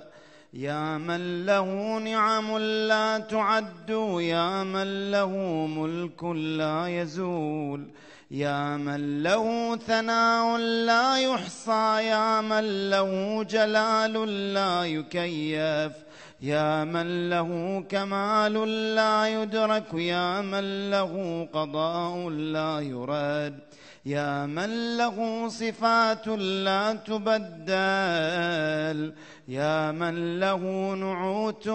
يا من له نعم لا تعد يا من له ملك لا يزول يا من له ثناء لا يحصى يا من له جلال لا يكيف يا من له كمال لا يدرك يا من له قضاء لا يراد يا من له صفات لا تبدل يا من له نعوت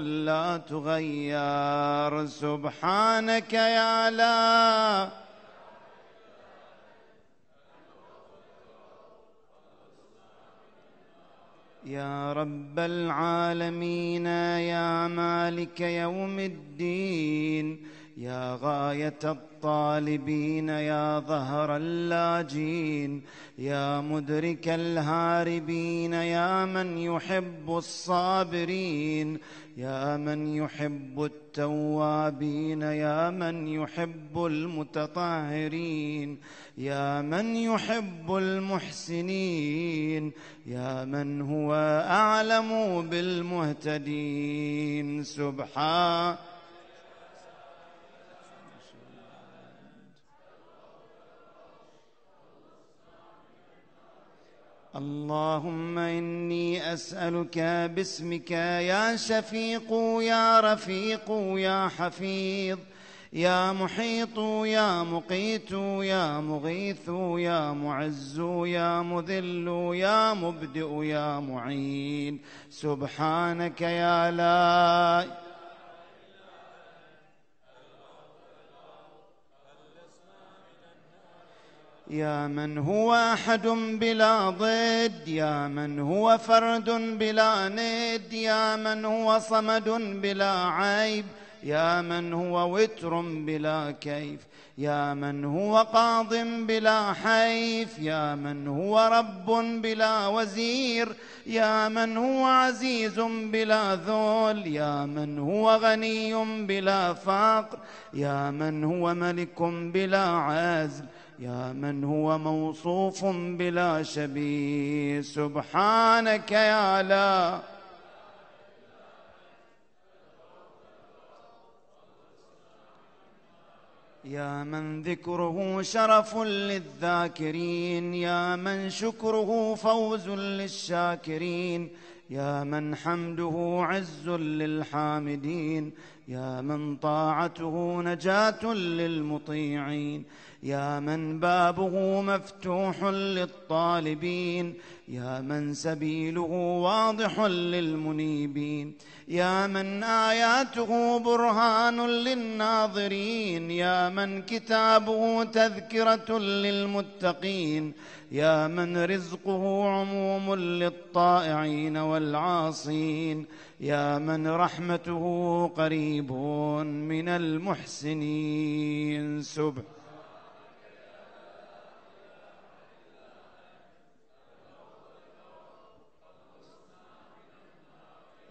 لا تغير سبحانك يا لا يا رب العالمين يا مالك يوم الدين يا غاية الطالبين يا ظهر اللاجين يا مدرك الهاربين يا من يحب الصابرين يا من يحب التوابين يا من يحب المتطهرين يا من يحب المحسنين يا من هو أعلم بالمهتدين سبحان اللهم إني أسألك باسمك يا شفيق يا رفيق يا حفيظ يا محيط يا مقيت يا مغيث يا معز يا مذل يا مبدئ يا معين سبحانك يا لا يا من هو أحد بلا ضد يا من هو فرد بلا ند يا من هو صمد بلا عيب يا من هو وتر بلا كيف يا من هو قاض بلا حيف يا من هو رب بلا وزير يا من هو عزيز بلا ذل يا من هو غني بلا فقر يا من هو ملك بلا عزل يا من هو موصوف بلا شبيه سبحانك يا لا يا من ذكره شرف للذاكرين يا من شكره فوز للشاكرين يا من حمده عز للحامدين يا من طاعته نجاة للمطيعين يا من بابه مفتوح للطالبين يا من سبيله واضح للمنيبين يا من آياته برهان للناظرين يا من كتابه تذكرة للمتقين يا من رزقه عموم للطائعين والعاصين يا من رحمته قريب من المحسنين سبحانه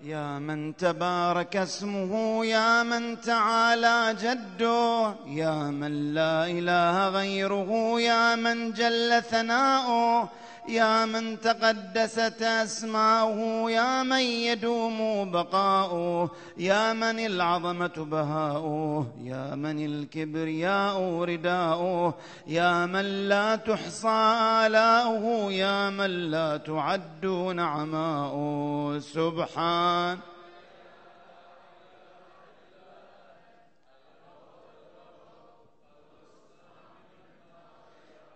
يا من تبارك اسمه، يا من تعالى جده، يا من لا إله غيره، يا من جل ثناؤه، يا من تقدست أسماؤه، يا من يدوم بقاؤه، يا من العظمة بهاؤه، يا من الكبرياء رداؤه، يا من لا تحصى آلاؤه، يا من لا تعد نعماؤه. سبحان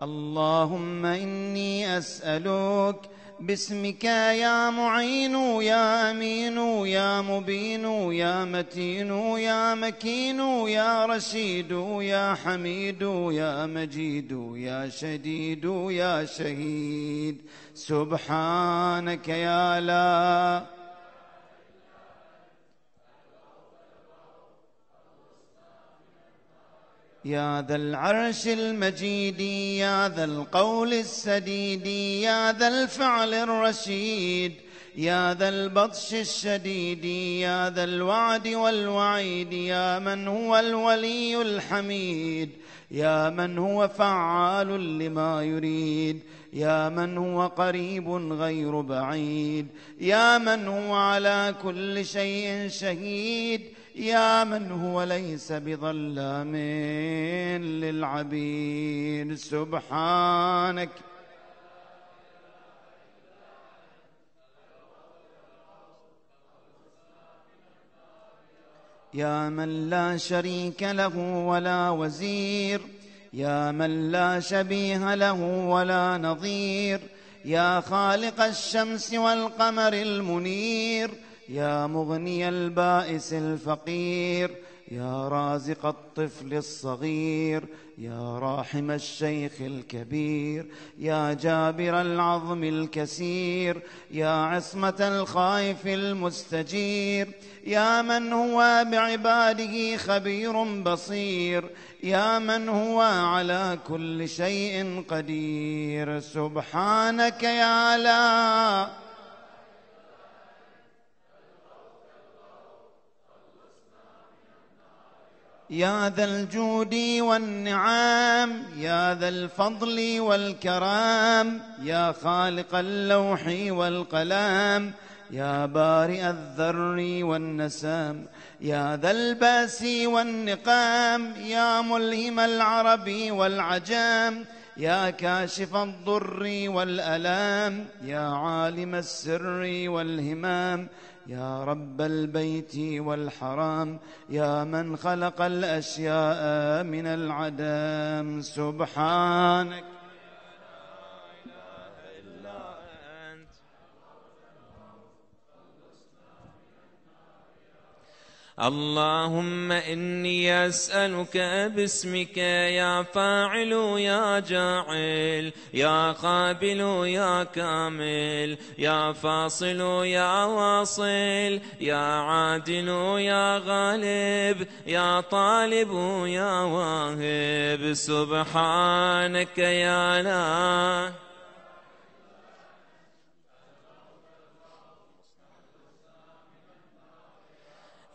اللهم إني أسألك باسمك يا معين يا أمين يا مبين يا متين يا مكين يا رشيد يا حميد يا مجيد يا شديد يا شهيد. سبحانك يا لا يا ذا العرش المجيد، يا ذا القول السديد، يا ذا الفعل الرشيد، يا ذا البطش الشديد، يا ذا الوعد والوعيد، يا من هو الولي الحميد، يا من هو فعال لما يريد، يا من هو قريب غير بعيد، يا من هو على كل شيء شهيد، يا من هو ليس بظلام للعبيد. سبحانك يا من لا شريك له ولا وزير، يا من لا شبيه له ولا نظير، يا خالق الشمس والقمر المنير، يا مغني البائس الفقير، يا رازق الطفل الصغير، يا راحم الشيخ الكبير، يا جابر العظم الكسير، يا عصمة الخائف المستجير، يا من هو بعباده خبير بصير، يا من هو على كل شيء قدير. سبحانك يا لا يا ذا الجود والنعام، يا ذا الفضل والكرام، يا خالق اللوح والقلم، يا بارئ الذر والنسام، يا ذا الباس والنقام، يا ملهم العرب والعجام، يا كاشف الضر والألام، يا عالم السر والهمام، يا رب البيت والحرام، يا من خلق الأشياء من العدم. سبحانك اللهم إني أسألك باسمك يا فاعل يا جاعل، يا قابل يا كامل، يا فاصل يا واصل، يا عادل يا غالب، يا طالب يا واهب. سبحانك يا لا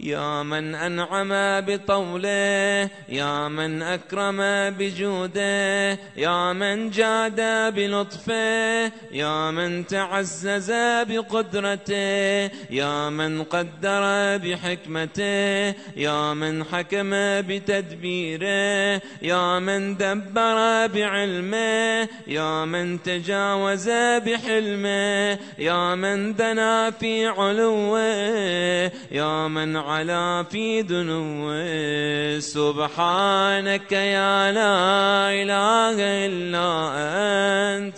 يا من أنعم بطوله، يا من أكرم بجوده، يا من جاد بلطفه، يا من تعزز بقدرته، يا من قدر بحكمته، يا من حكم بتدبيره، يا من دبر بعلمه، يا من تجاوز بحلمه، يا من دنا في علوه، يا من على في دنوه. سبحانك يا لا إله إلا أنت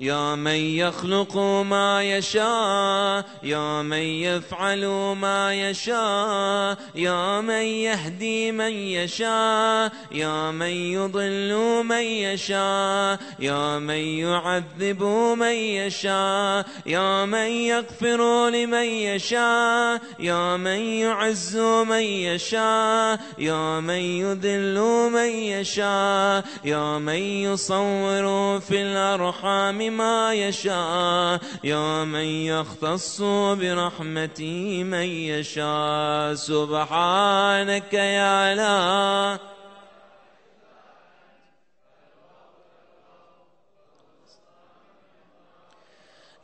يا من يخلق ما يشاء، يا من يفعل ما يشاء، يا من يهدي من يشاء، يا من يضل من يشاء، يا من يعذب من يشاء، يا من يغفر لمن يشاء، يا من يعز من يشاء، يا من يذل من يشاء، يا من يصور في الأرحام ما يشاء يا من يختص برحمتي من يشاء سبحانك يا لا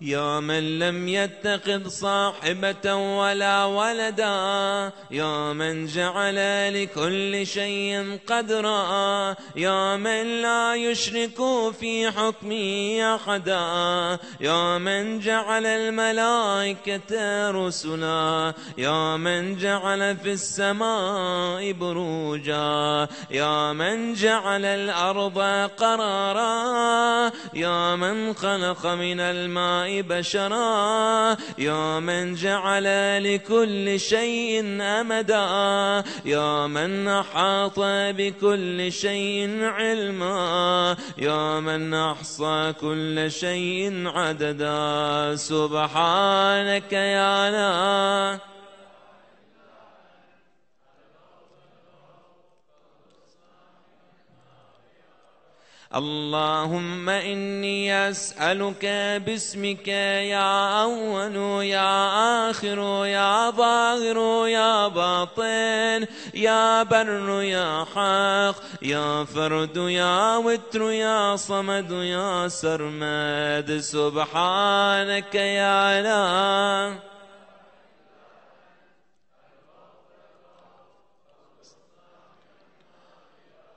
يا من لم يتخذ صاحبة ولا ولدا يا من جعل لكل شيء قدرا يا من لا يشرك في حكمه أحدا يا من جعل الملائكة رسلا يا من جعل في السماء بروجا يا من جعل الأرض قرارا يا من خلق من الماء بشرا يا من جعل لكل شيء أمدا يا من أحاط بكل شيء علما يا من أحصى كل شيء عددا سبحانك يا لا اللهم إني أسألك باسمك يا أول يا آخر يا ظاهر يا باطن يا بر يا حق يا فرد يا وتر يا صمد يا سرمد سبحانك يا لا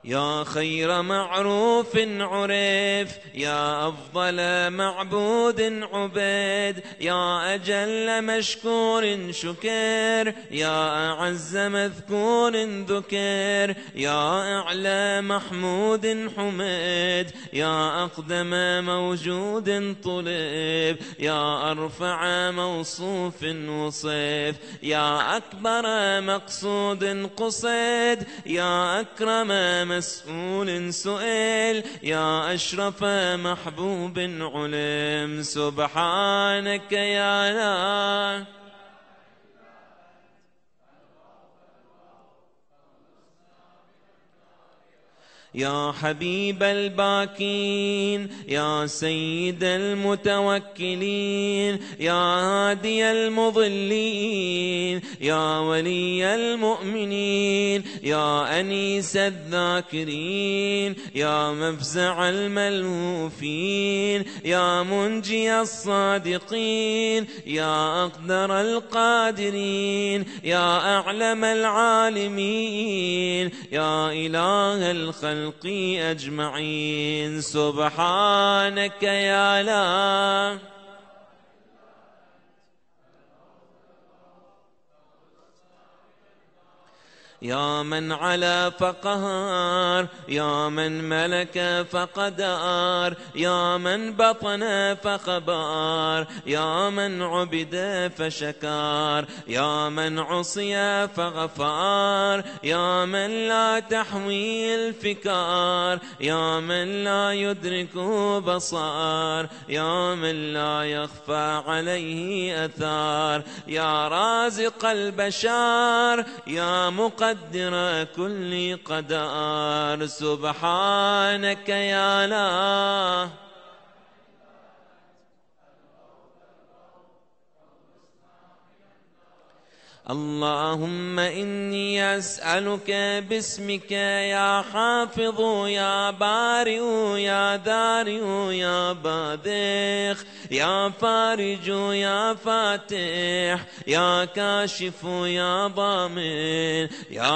يا خير معروف عرف يا أفضل معبود عبد يا أجل مشكور شكر يا أعز مذكور ذكر يا أعلى محمود حمد يا أقدم موجود طلب يا أرفع موصوف وصف يا أكبر مقصود قصد يا أكرم مسؤول سؤال يا أشرف محبوب علم سبحانك يا لا يا حبيب الباكين يا سيد المتوكلين يا هادي المضلين يا ولي المؤمنين يا أنيس الذاكرين يا مفزع الملهوفين يا منجي الصادقين يا أقدر القادرين يا أعلم العالمين يا إله الخلق أجمعين سبحانك يا لا يا من على فقهر يا من ملك فقدار يا من بطن فخبار يا من عبد فشكار يا من عصي فغفار يا من لا تحوي الفكار يا من لا يدرك بصار يا من لا يخفى عليه أثار يا رازق البشر يا مقدر قدر كل قدر سبحانك يا لا اللهم إني أسألك باسمك يا حافظ يا بارئ يا ذارئ يا باذخ يا فارج يا فاتح يا كاشف يا ضامن يا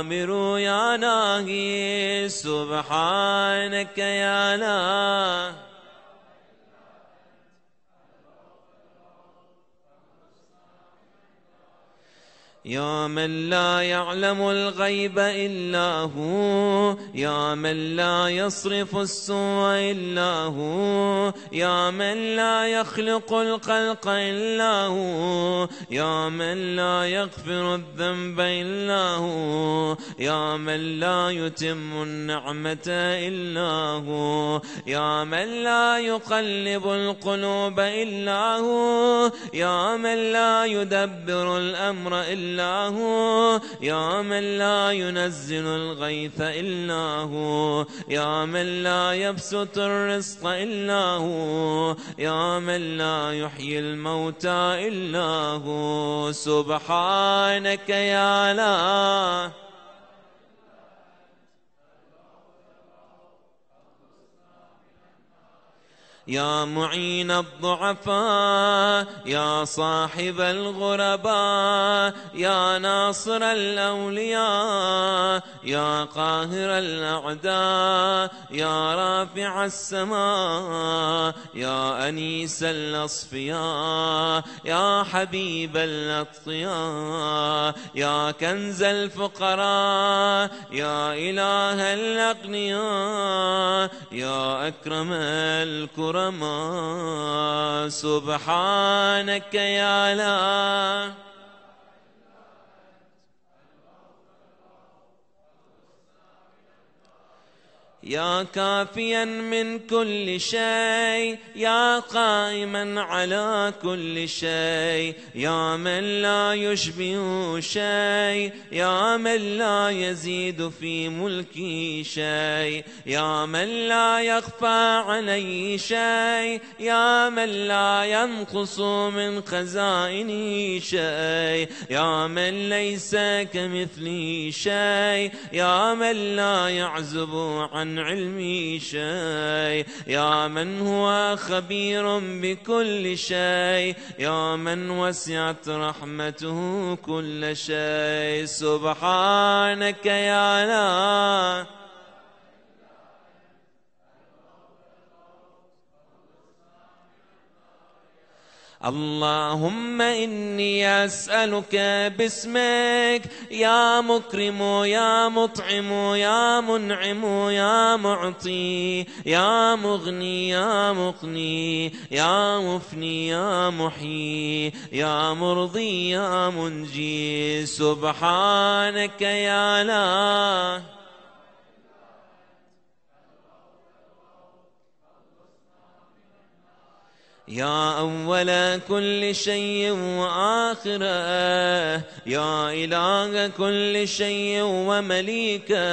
آمر يا ناهي سبحانك يا لا يا من لا يعلم الغيب إلا هو يا من لا يصرف السوء إلا هو يا من لا يخلق الخلق إلا هو يا من لا يغفر الذنب إلا هو يا من لا يتم النعمة إلا هو، يا من لا يقلب القلوب إلا هو، يا من لا يدبر الأمر إلا هو، يا من لا ينزل الغيث إلا هو، يا من لا يبسط الرزق إلا هو، يا من لا يحيي الموتى إلا هو. سبحانك يا لا يا معين الضعفاء، يا صاحب الغرباء، يا ناصر الأولياء، يا قاهر الأعداء، يا رافع السماء، يا أنيس الأصفياء، يا حبيب الأطياء، يا كنز الفقراء، يا إله الأغنياء، يا أكرم الكرماء. سبحانك يا لا يا كافيا من كل شيء، يا قائما على كل شيء، يا من لا يشبه شيء، يا من لا يزيد في ملكه شيء، يا من لا يخفى عليه شيء، يا من لا ينقص من خزائنه شيء، يا من ليس كمثله شيء، يا من لا يعزب عن علمي شيء، يا من هو خبير بكل شيء، يا من وسعت رحمته كل شيء. سبحانك يا لا اللهم إني أسألك باسمك يا مكرم يا مطعم يا منعم يا معطي يا مغني يا مقني يا مفني يا محيي يا مرضي يا منجي. سبحانك يا لا يا أول كل شيء وآخره، يا إله كل شيء ومليكه،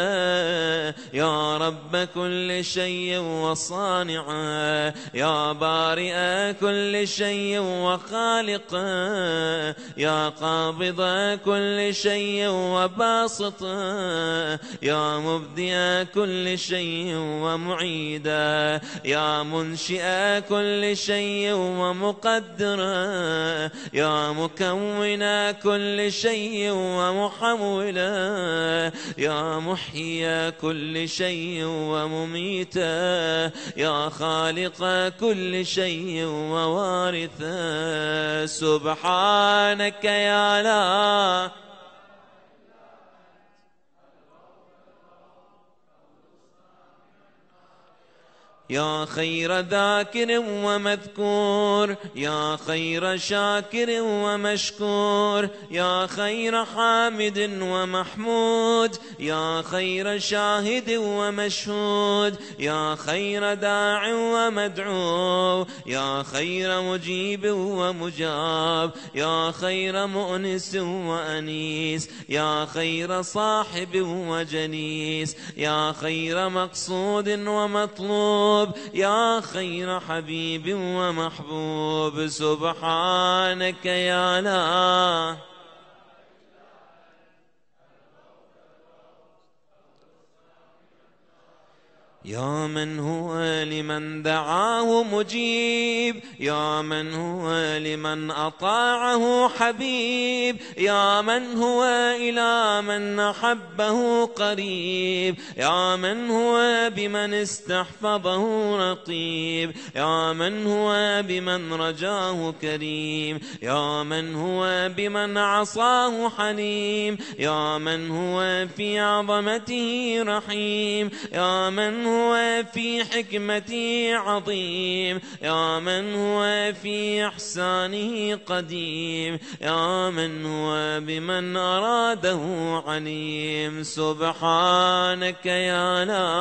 يا رب كل شيء وصانعه، يا بارئ كل شيء وخالقه، يا قابض كل شيء وباسطه، يا مبدئ كل شيء ومعيده، يا منشئ كل شيء ومقدرا، يا مكونا كل شيء ومحولا، يا محيي كل شيء ومميتا، يا خالق كل شيء ووارثا. سبحانك يا لا يا خير ذاكر ومذكور، يا خير شاكر ومشكور، يا خير حامد ومحمود، يا خير شاهد ومشهود، يا خير داع ومدعو، يا خير مجيب ومجاب، يا خير مؤنس وأنيس، يا خير صاحب وجنيس، يا خير مقصود ومطلوب، يا خير حبيب ومحبوب. سبحانك يا لا يا من هو لمن دعاه مجيب، يا من هو لمن أطاعه حبيب، يا من هو إلى من أحبه قريب، يا من هو بمن استحفظه رقيب، يا من هو بمن رجاه كريم، يا من هو بمن عصاه حليم، يا من هو في عظمته رحيم، يا من هو هو في حكمته عظيم، يا من هو في إحسانه قديم، يا من هو بمن أراده عليم. سبحانك يا لا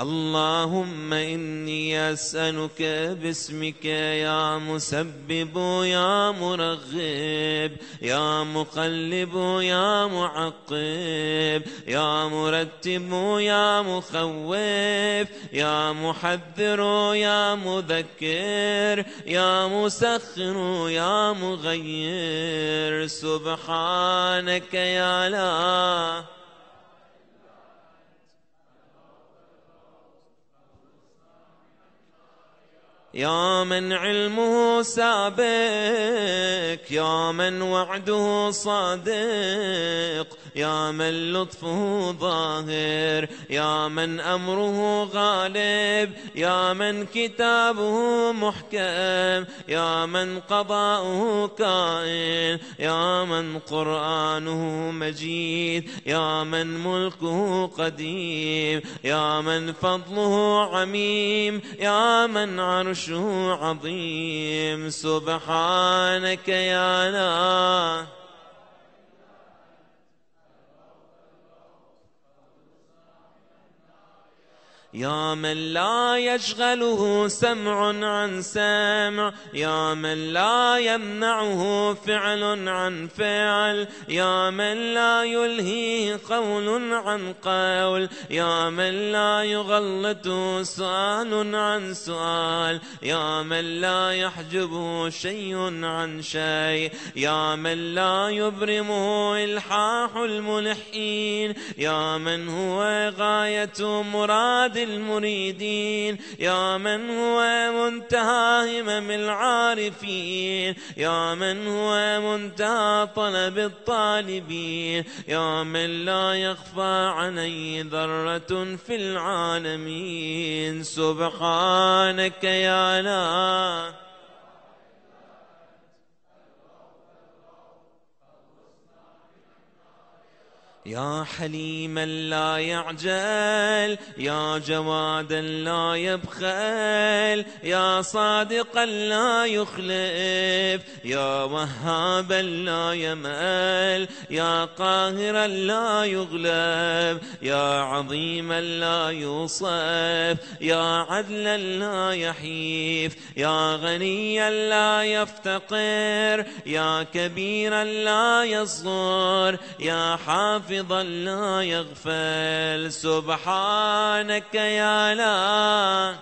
اللهم إني أسألك باسمك يا مسبب يا مرغب يا مقلب يا معقب يا مرتب يا مخوف يا محذر يا مذكر يا مسخر يا مغير. سبحانك يا لا يا من علمه سابق، يا من وعده صادق، يا من لطفه ظاهر، يا من أمره غالب، يا من كتابه محكم، يا من قضاؤه كائن، يا من قرآنه مجيد، يا من ملكه قديم، يا من فضله عميم، يا من عرشه عظيم. سبحانك يا لا يا من لا يشغله سمع عن سمع، يا من لا يمنعه فعل عن فعل، يا من لا يلهيه قول عن قول، يا من لا يغلطه سؤال عن سؤال، يا من لا يحجبه شيء عن شيء، يا من لا يبرمه إلحاح الملحين، يا من هو غاية مراد المريدين، يا من هو منتهى همم العارفين، يا من هو منتهى طلب الطالبين، يا من لا يخفى عليه ذرة في العالمين. سبحانك يا لا يا حليما لا يعجل، يا جوادا لا يبخل، يا صادقا لا يخلف، يا وهابا لا يمل، يا قاهرا لا يغلب، يا عظيما لا يوصف، يا عدلا لا يحيف، يا غنيا لا يفتقر، يا كبيرا لا يصغر، يا حافظا لا يغفل. سبحانك يا لا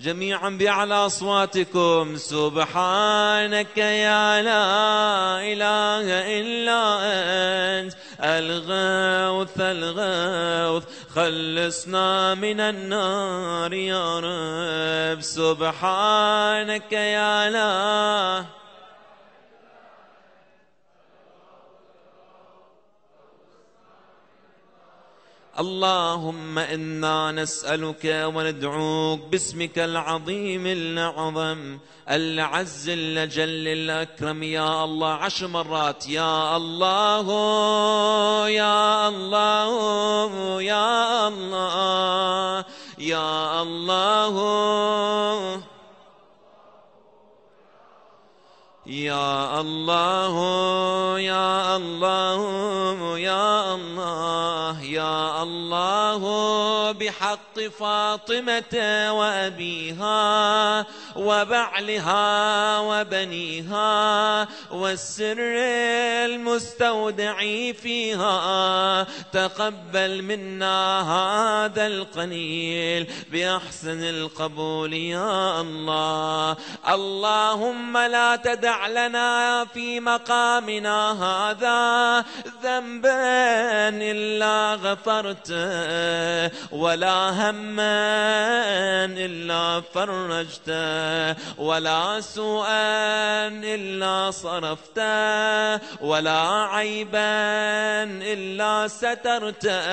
جميعا بأعلى أصواتكم. سبحانك يا لا إله إلا أنت الغوث الغوث خلصنا من النار يا رب. سبحانك يا لا اللهم إنا نسألك وندعوك باسمك العظيم الأعظم العز الجل الأكرم. يا الله عشر مرات يا الله يا الله يا الله يا الله يا الله يا الله يا الله يا الله بحق فاطمة وأبيها وبعلها وبنيها والسر المستودع فيها تقبل منا هذا القليل بأحسن القبول يا الله. اللهم لا تدع تدع لنا في مقامنا هذا ذنبا إلا غفرته ولا هما إلا فرجته ولا سوءا إلا صرفته ولا عيبا إلا سترته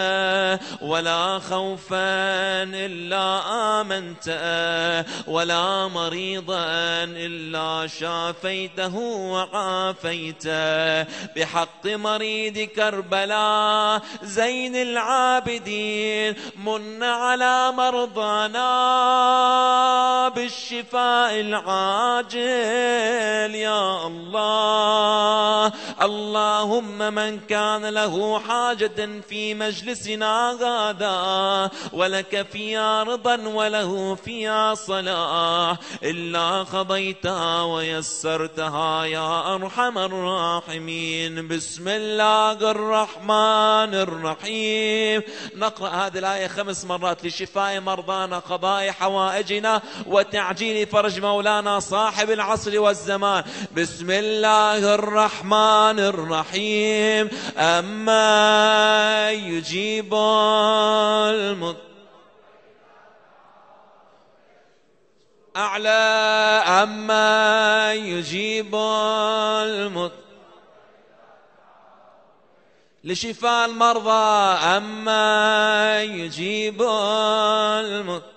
ولا خوفا إلا آمنته ولا مريضا إلا شافيته وعافيته بحق مريض كربلاء زين العابدين من على مرضانا بالشفاء العاجل يا الله. اللهم من كان له حاجة في مجلسنا غدا ولك فيها رضا وله فيها صلاح إلا قضيتها ويسرتها يا أرحم الراحمين. بسم الله الرحمن الرحيم. نقرأ هذه الآية خمس مرات لشفاء مرضانا قضاء حوائجنا وتعجيل فرج مولانا صاحب العصر والزمان. بسم الله الرحمن الرحيم. أما يجيب المضطر أعلى أما يجيب المضطر لشفاء المرضى أما يجيب المضطر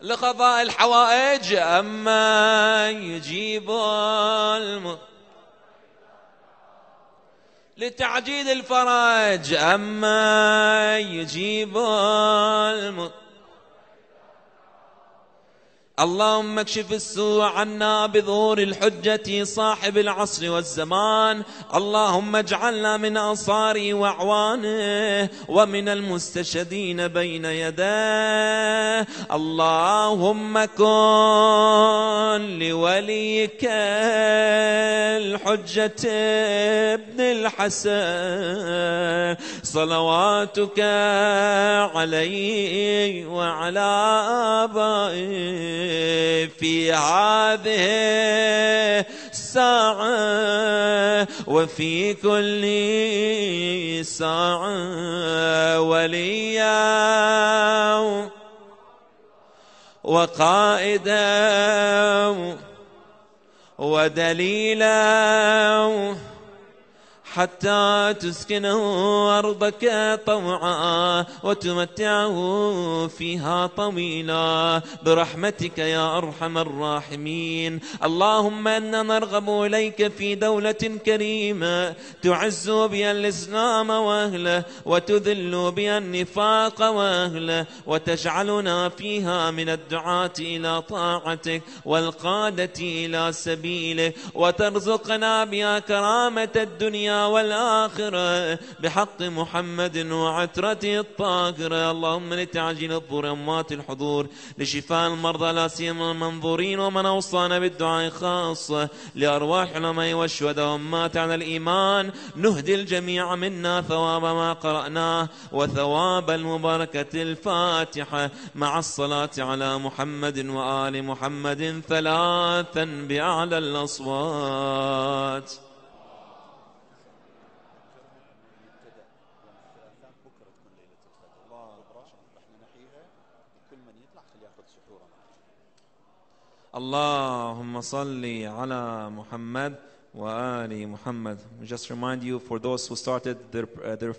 لقضاء الحوائج أما يجيب المضطر لتعجيل الفرج أما يجيب المضطر. اللهم اكشف السوء عنا بظهور الحجة صاحب العصر والزمان. اللهم اجعلنا من أنصاره وأعوانه ومن المستشهدين بين يديه. اللهم كن لوليك الحجة ابن الحسن صلواتك عليه وعلى آبائه في هذه الساعة وفي كل ساعة وليا وقائدا ودليلا حتى تسكنه أرضك طوعا وتمتعه فيها طويلا برحمتك يا أرحم الراحمين. اللهم إنا نرغب إليك في دولة كريمة تعز بها الإسلام وأهله وتذل بها النفاق وأهله وتجعلنا فيها من الدعاة إلى طاعتك والقادة إلى سبيلك وترزقنا بها كرامة الدنيا والآخرة بحق محمد وعترته الطاهرة. اللهم لتعجيل الضر أموات الحضور لشفاء المرضى لا سيما المنظورين ومن أوصانا بالدعاء خاصة لأرواح العلماء والشهداء ومات على الإيمان. نهدي الجميع منا ثواب ما قرأناه وثواب المباركة الفاتحة مع الصلاة على محمد وآل محمد ثلاثا بأعلى الأصوات. Allahumma salli ala Muhammad wa ali Muhammad. Just remind you for those who started their uh, their